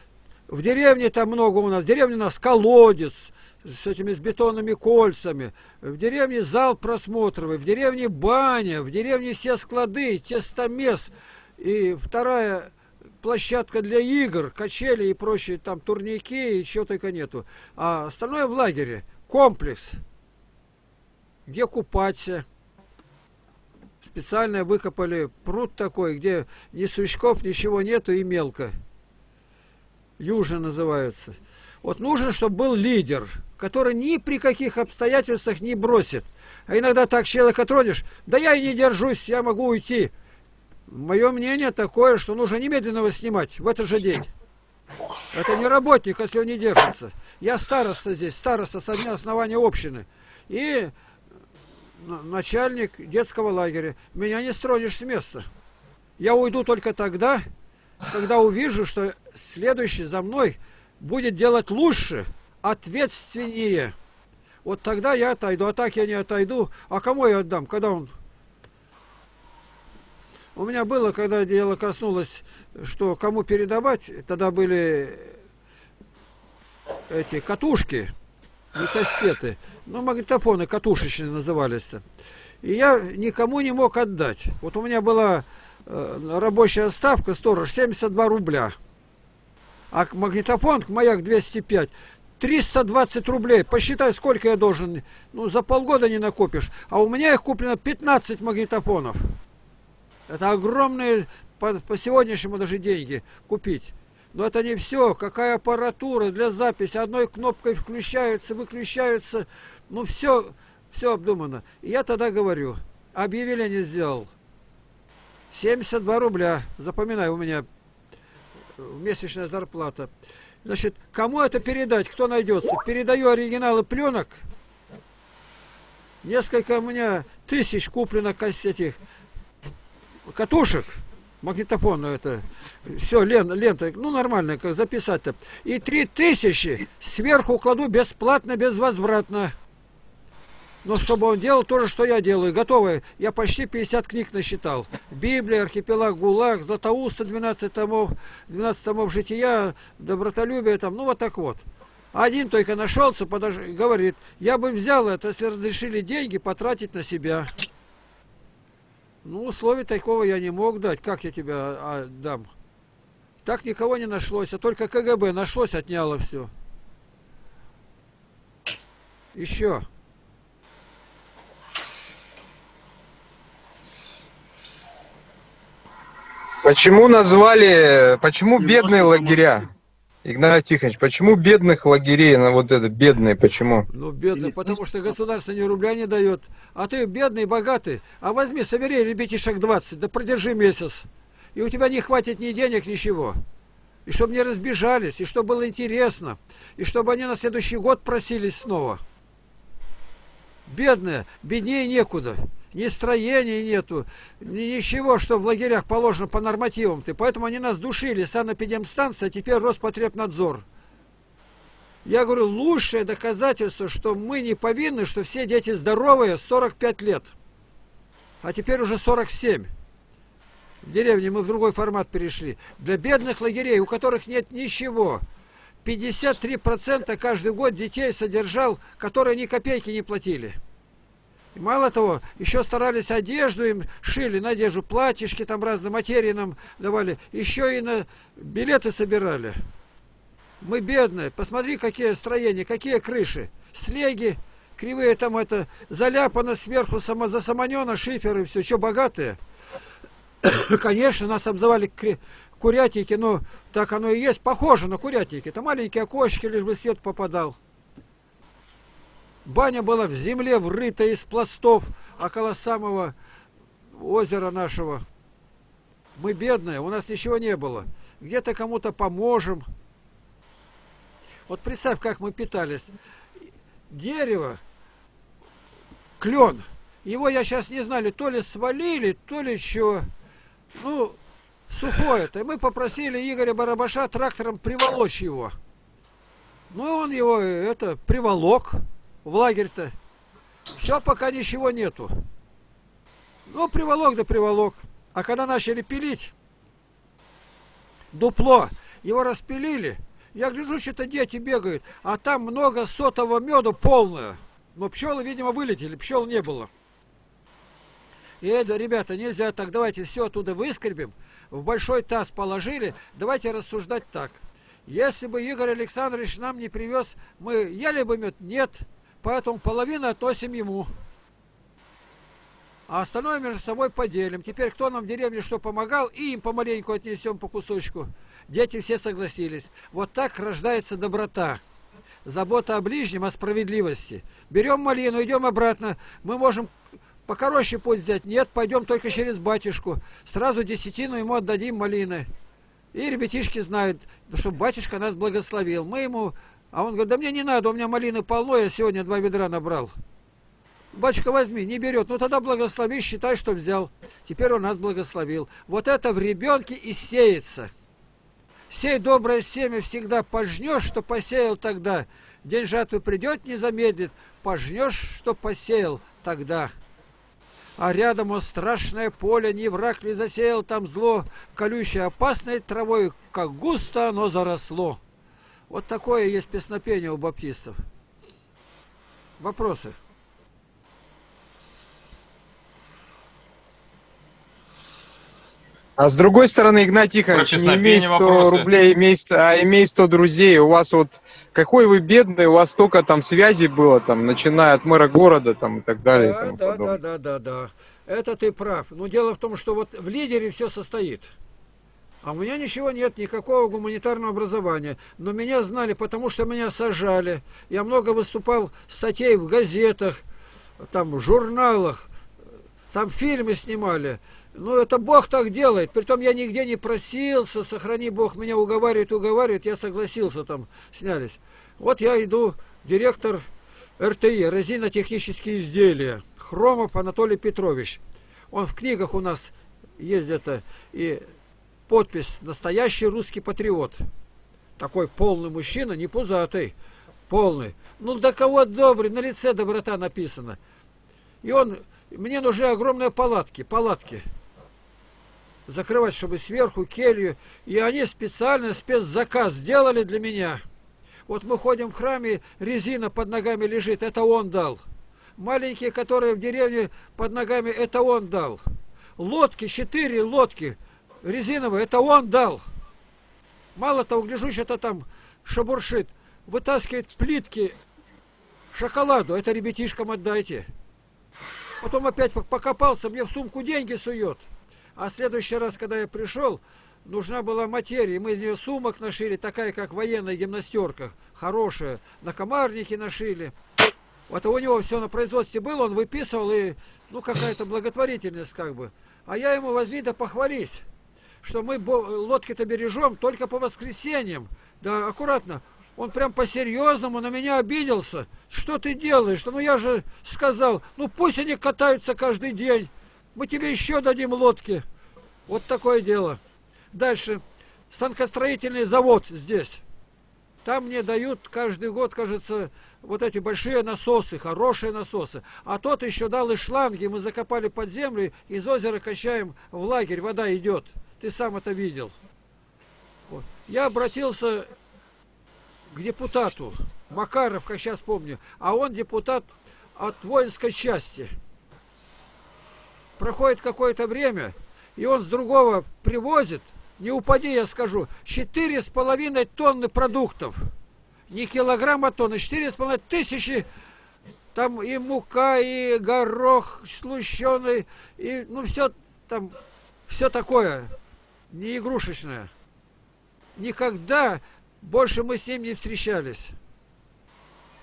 в деревне там много у нас. В деревне у нас колодец с этими с бетонными кольцами. В деревне зал просмотровый. В деревне баня. В деревне все склады, тестомес. И вторая площадка для игр, качели и прочие там турники и чего только нету. А остальное в лагере. Комплекс. Где купаться. Специально выкопали пруд такой, где ни сучков, ничего нету и мелко. Южа называется. Вот нужно, чтобы был лидер, который ни при каких обстоятельствах не бросит. А иногда так человека тронешь, да я и не держусь, я могу уйти. Мое мнение такое, что нужно немедленно его снимать в этот же день. Это не работник, если он не держится. Я староста здесь, староста со дня основания общины. И начальник детского лагеря. Меня не стронешь с места. Я уйду только тогда, когда увижу, что следующий за мной будет делать лучше, ответственнее. Вот тогда я отойду, а так я не отойду. А кому я отдам, когда он... У меня было, когда дело коснулось, что кому передавать, тогда были эти катушки, не кассеты, ну магнитофоны катушечные назывались-то. И я никому не мог отдать. Вот у меня была рабочая ставка, сторож, 72 рубля. А магнитофон, маяк 205, 320 рублей. Посчитай, сколько я должен. Ну, за полгода не накопишь. А у меня их куплено 15 магнитофонов. Это огромные по сегодняшнему даже деньги купить. Но это не все. Какая аппаратура для записи. Одной кнопкой включаются, выключаются. Ну, все обдумано. И я тогда говорю. Объявление сделал. 72 рубля. Запоминай, у меня месячная зарплата. Значит, кому это передать? Кто найдется? Передаю оригиналы пленок. Несколько у меня тысяч куплено кассетих. Катушек, магнитофон, это все, лента, ну нормально, как записать-то. И 3000 сверху кладу бесплатно, безвозвратно. но чтобы он делал то же, что я делаю. Готовы. Я почти 50 книг насчитал. Библия, Архипелаг, ГУЛАГ, Златоуста 12 томов, 12 томов жития, добротолюбие, там, ну вот так вот. Один только нашелся, говорит, я бы взял это, если разрешили деньги потратить на себя. Ну, условий такого я не мог дать. Как я тебя отдам? Так никого не нашлось, а только КГБ нашлось, отняло все. Еще. Почему назвали, почему бедные лагеря? Игнатий Тихонович, почему бедных лагерей, на вот это, бедные, почему? Ну, бедные, потому что государство ни рубля не дает. А ты бедный, богатый, а возьми, собери ребятишек 20, да продержи месяц. И у тебя не хватит ни денег, ничего. И чтобы не разбежались, и чтобы было интересно, и чтобы они на следующий год просились снова. Бедные, беднее некуда. Ни строения нету, ничего, что в лагерях положено по нормативам-то. Поэтому они нас душили, санэпидемстанция, а теперь Роспотребнадзор. Я говорю, лучшее доказательство, что мы не повинны, что все дети здоровые, 45 лет. А теперь уже 47. В деревне мы в другой формат перешли. Для бедных лагерей, у которых нет ничего. 53% каждый год детей содержал, которые ни копейки не платили. И мало того, еще старались одежду им, шили на одежду, платьишки там разные, материи нам давали, еще и на билеты собирали. Мы бедные, посмотри, какие строения, какие крыши, слеги, кривые там это, заляпано сверху, засаманено, шиферы, все, что богатые. Конечно, нас обзывали курятники, но так оно и есть, похоже на курятники, это маленькие окошки, лишь бы свет попадал. Баня была в земле, врыта из пластов, около самого озера нашего. Мы бедные, у нас ничего не было. Где-то кому-то поможем. Вот представь, как мы питались. Дерево, клен. Его, я сейчас не знаю, то ли свалили, то ли что. Ну, сухое-то. И мы попросили Игоря Барабаша трактором приволочь его. Ну, и он его, это, приволок. В лагерь-то. Все, пока ничего нету. Ну, приволок да приволок. А когда начали пилить, дупло, его распилили. Я гляжу, что-то дети бегают, а там много сотого меда полное. Но пчелы, видимо, вылетели, пчел не было. И это, ребята, нельзя так, давайте все оттуда выскребем, в большой таз положили, давайте рассуждать так. Если бы Игорь Александрович нам не привез, мы ели бы мед? Нет. Поэтому половину относим ему. А остальное между собой поделим. Теперь кто нам в деревне что помогал, и им помаленьку отнесем по кусочку. Дети все согласились. Вот так рождается доброта. Забота о ближнем, о справедливости. Берем малину, идем обратно. Мы можем покороче путь взять. Нет, пойдем только через батюшку. Сразу десятину ему отдадим малины. И ребятишки знают, что батюшка нас благословил. Мы ему... А он говорит, да мне не надо, у меня малины полно, я сегодня 2 ведра набрал. Батюшка, возьми, не берет. Ну тогда благослови, считай, что взял. Теперь он нас благословил. Вот это в ребенке и сеется. Сей доброе семя всегда, пожнешь, что посеял тогда. День жатвы придет, не замедлит, пожнешь, что посеял тогда. А рядом он страшное поле, ни враг не засеял там зло, колючее опасной травой, как густо оно заросло. Вот такое есть песнопение у баптистов. Вопросы? А с другой стороны, Игнатий Тихонович, не имей 100 вопросы. Рублей, имей 100 друзей. У вас вот, какой вы бедный, у вас столько там связи было, там, начиная от мэра города там, и так далее. Да, и да. Это ты прав. Но дело в том, что вот в лидере все состоит. А у меня ничего нет, никакого гуманитарного образования. Но меня знали, потому что меня сажали. Я много выступал статей в газетах, там, в журналах, там фильмы снимали. Ну, это Бог так делает. Притом я нигде не просился, сохрани Бог, меня уговаривает, я согласился, там снялись. Вот я иду, директор РТИ, резинотехнические изделия, Хромов Анатолий Петрович. Он в книгах у нас есть где-то и... Подпись «Настоящий русский патриот». Такой полный мужчина, не пузатый. полный. Ну, да кого добрый, на лице доброта написано. И он, мне нужны огромные палатки. Закрывать, чтобы сверху, келью. И они специально спецзаказ сделали для меня. Вот мы ходим в храме, резина под ногами лежит, это он дал. Маленькие, которые в деревне под ногами, это он дал. Лодки, 4 лодки резиновые, это он дал. Мало того, гляжу, что-то там шабуршит. Вытаскивает плитки, шоколаду, это ребятишкам отдайте. Потом опять покопался, мне в сумку деньги сует. А в следующий раз, когда я пришел, нужна была материя. Мы из нее сумок нашили, такая, как военная гимнастерка. Хорошая. На комарники нашили. Это у него все на производстве было, он выписывал, и, ну, какая-то благотворительность, как бы. А я ему возьми да похвались, что мы лодки-то бережем только по воскресеньям. Да, аккуратно. Он прям по-серьезному на меня обиделся. Что ты делаешь? Ну, я же сказал, ну, пусть они катаются каждый день. Мы тебе еще дадим лодки. Вот такое дело. Дальше. Станкостроительный завод здесь. Там мне дают каждый год, кажется, вот эти большие насосы, хорошие насосы. А тот еще дал и шланги, мы закопали под землю, из озера качаем в лагерь, вода идет. Ты сам это видел. Вот. Я обратился к депутату, Макаров, как сейчас помню, а он депутат от воинской части. Проходит какое-то время, и он с другого привозит, не упади, я скажу, 4,5 тонны продуктов. Не килограмм, а тонны. 4,5 тысячи. Там и мука, и горох слущеный, и, ну, все там, все такое, не игрушечное. Никогда больше мы с ним не встречались.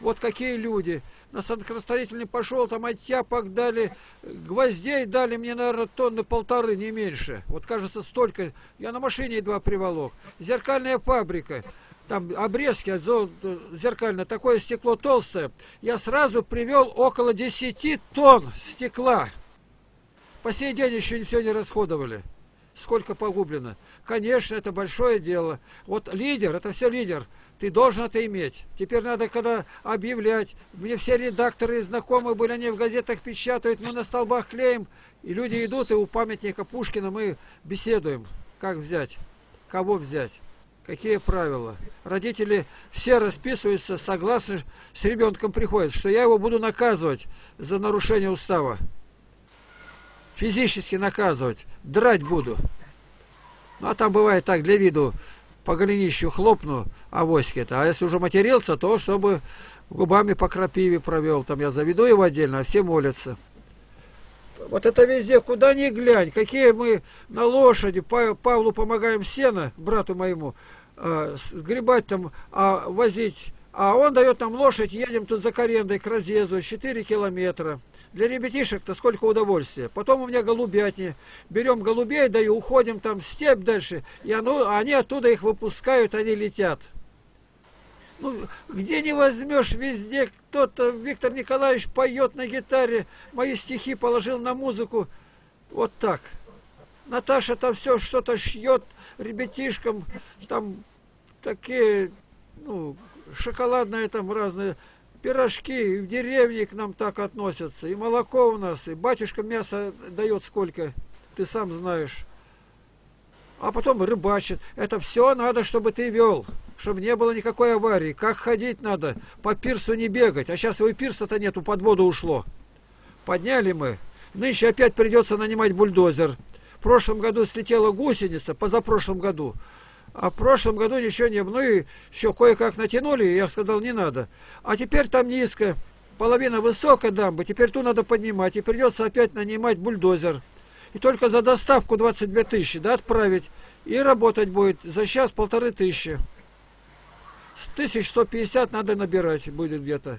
Вот какие люди. На станкостроительный пошел, там оттяпок дали, гвоздей дали мне, наверное, 1,5 тонны, не меньше. Вот, кажется, столько. Я на машине едва приволок. Зеркальная фабрика. Там обрезки зеркальное. Такое стекло толстое. Я сразу привел около 10 тонн стекла. По сей день еще все не расходовали. Сколько погублено. Конечно, это большое дело. Вот лидер, это все лидер. Ты должен это иметь. Теперь надо когда объявлять. Мне все редакторы и знакомые были, они в газетах печатают, мы на столбах клеим. И люди идут, и у памятника Пушкина мы беседуем. Как взять? Кого взять? Какие правила? Родители все расписываются, согласны, с ребенком приходят, что я его буду наказывать за нарушение устава. Физически наказывать, драть буду. Ну, а там бывает так, для виду, по голенищу хлопну авоське-то. А если уже матерился, то чтобы губами по крапиве провел. Там я заведу его отдельно, а все молятся. Вот это везде, куда ни глянь. Какие мы на лошади, Павлу помогаем сено, брату моему, сгребать там, возить. А он дает нам лошадь, едем тут за Корендой к разъезду, 4 километра. Для ребятишек-то сколько удовольствия. Потом у меня голубятни. Берем голубей, да и уходим там в степь дальше. И они оттуда их выпускают, они летят. Ну, где не возьмешь, везде кто-то, Виктор Николаевич поет на гитаре, мои стихи положил на музыку. Вот так. Наташа там все что-то шьет ребятишкам, там такие, ну, шоколадные там разные пирожки, в деревне к нам так относятся, и молоко у нас, и батюшка мясо дает сколько, ты сам знаешь. А потом рыбачит. Это все надо, чтобы ты вел, чтобы не было никакой аварии. Как ходить надо, по пирсу не бегать. А сейчас его пирса-то нету, под воду ушло. Подняли мы. Нынче опять придется нанимать бульдозер. В прошлом году слетела гусеница, позапрошлом году. А в прошлом году ничего не было. Ну и еще кое-как натянули, и я сказал, не надо. А теперь там низко, половина высокая дамба, теперь ту надо поднимать. И придется опять нанимать бульдозер. И только за доставку 22 тысячи, да, отправить. И работать будет за час 1500. 1150 надо набирать будет где-то.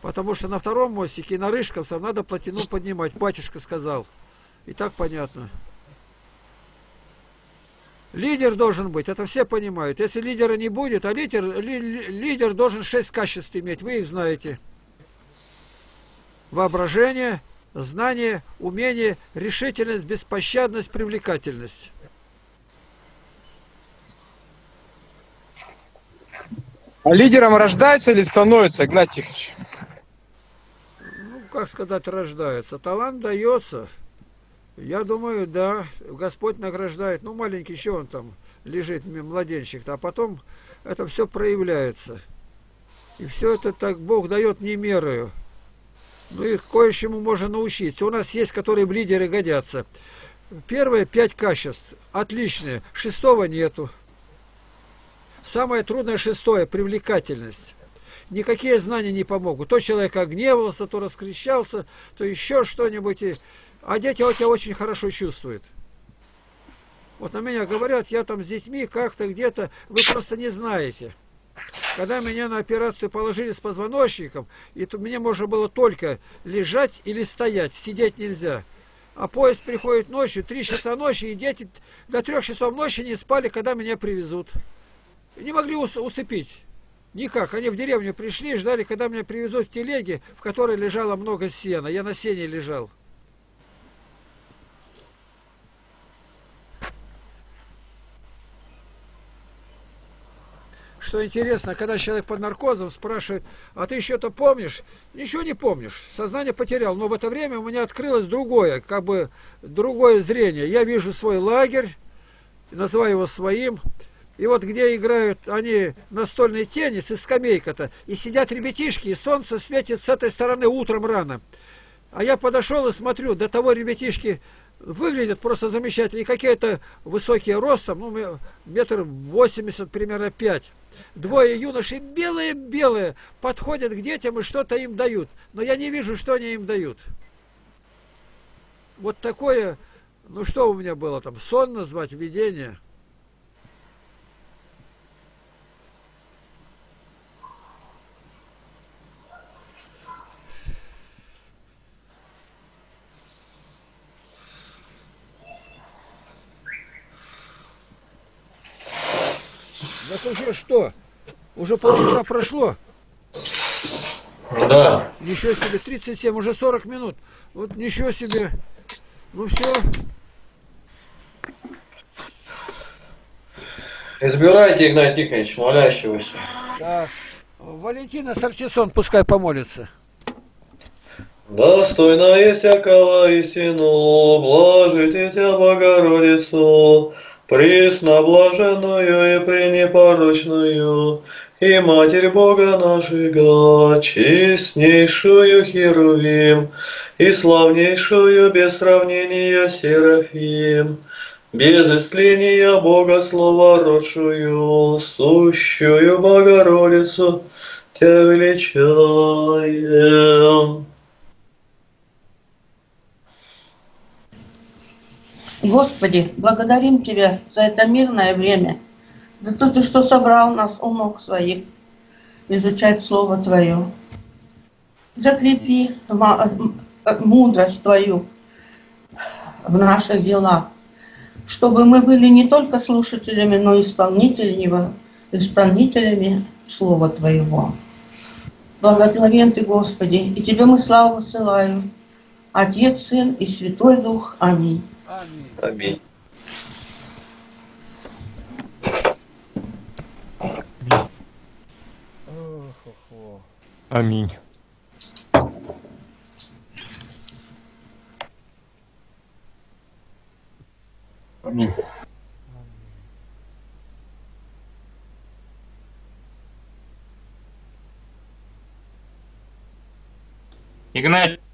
Потому что на втором мостике и на Рыжковцам надо плотину поднимать. Батюшка сказал. И так понятно. Лидер должен быть, это все понимают. Если лидера не будет, а лидер должен 6 качеств иметь, вы их знаете. Воображение, знание, умение, решительность, беспощадность, привлекательность. А лидером рождается или становится, Игнатий Тихонович? Ну, как сказать, рождается. Талант дается. Я думаю, да. Господь награждает. Ну, маленький еще он там лежит, младенчик-то. А потом это все проявляется. И все это так Бог дает не мерою. Ну, и кое-чему можно научиться. У нас есть, которые в лидеры годятся. Первые 5 качеств отличные. 6-го нету. Самое трудное 6-е – привлекательность. Никакие знания не помогут. То человек огневался, то раскричался, то еще что-нибудь. А дети тебя очень хорошо чувствуют. Вот на меня говорят, я там с детьми как-то где-то, вы просто не знаете. Когда меня на операцию положили с позвоночником, и тут мне можно было только лежать или стоять, сидеть нельзя. А поезд приходит ночью, 3 часа ночи, и дети до 3 часов ночи не спали, когда меня привезут. Не могли усыпить. Никак. Они в деревню пришли, ждали, когда меня привезут в телеге, в которой лежало много сена. Я на сене лежал. Что интересно, когда человек под наркозом спрашивает, а ты еще-то помнишь? Ничего не помнишь. Сознание потерял. Но в это время у меня открылось другое, как бы другое зрение. Я вижу свой лагерь, называю его своим. И вот где играют они настольный теннис и скамейка-то. И сидят ребятишки, и солнце светит с этой стороны утром рано. А я подошел и смотрю, до того ребятишки выглядят просто замечательно. И какие-то высокие ростом, ну, 1,80 м, примерно 5. Двое юношей белые-белые подходят к детям и что-то им дают. Но я не вижу, что они им дают. Вот такое, ну что у меня было там, сон назвать, видение. Так уже что? Уже полчаса прошло? Да. Ничего себе, 37, уже 40 минут. Вот ничего себе. Ну все. Избирайте, Игнатий Тихонович, молящегося. Да. Валентина Сартисон пускай помолится. Достойно есть якова истину, блажить и тебя Богородицу, пресноблаженную и пренепорочную, и Матерь Бога нашего, честнейшую Херувим, и славнейшую без сравнения Серафим, без истления Бога Слова родшую, сущую Богородицу тебя величаем. Господи, благодарим Тебя за это мирное время, за то, что собрал нас у ног своих, изучать Слово Твое. Закрепи мудрость Твою в наших делах, чтобы мы были не только слушателями, но и исполнителями Слова Твоего. Благословен Ты, Господи, и Тебе мы славу высылаем. Отец, Сын и Святой Дух. Аминь. Аминь. Аминь. Аминь. Аминь. Игнатий.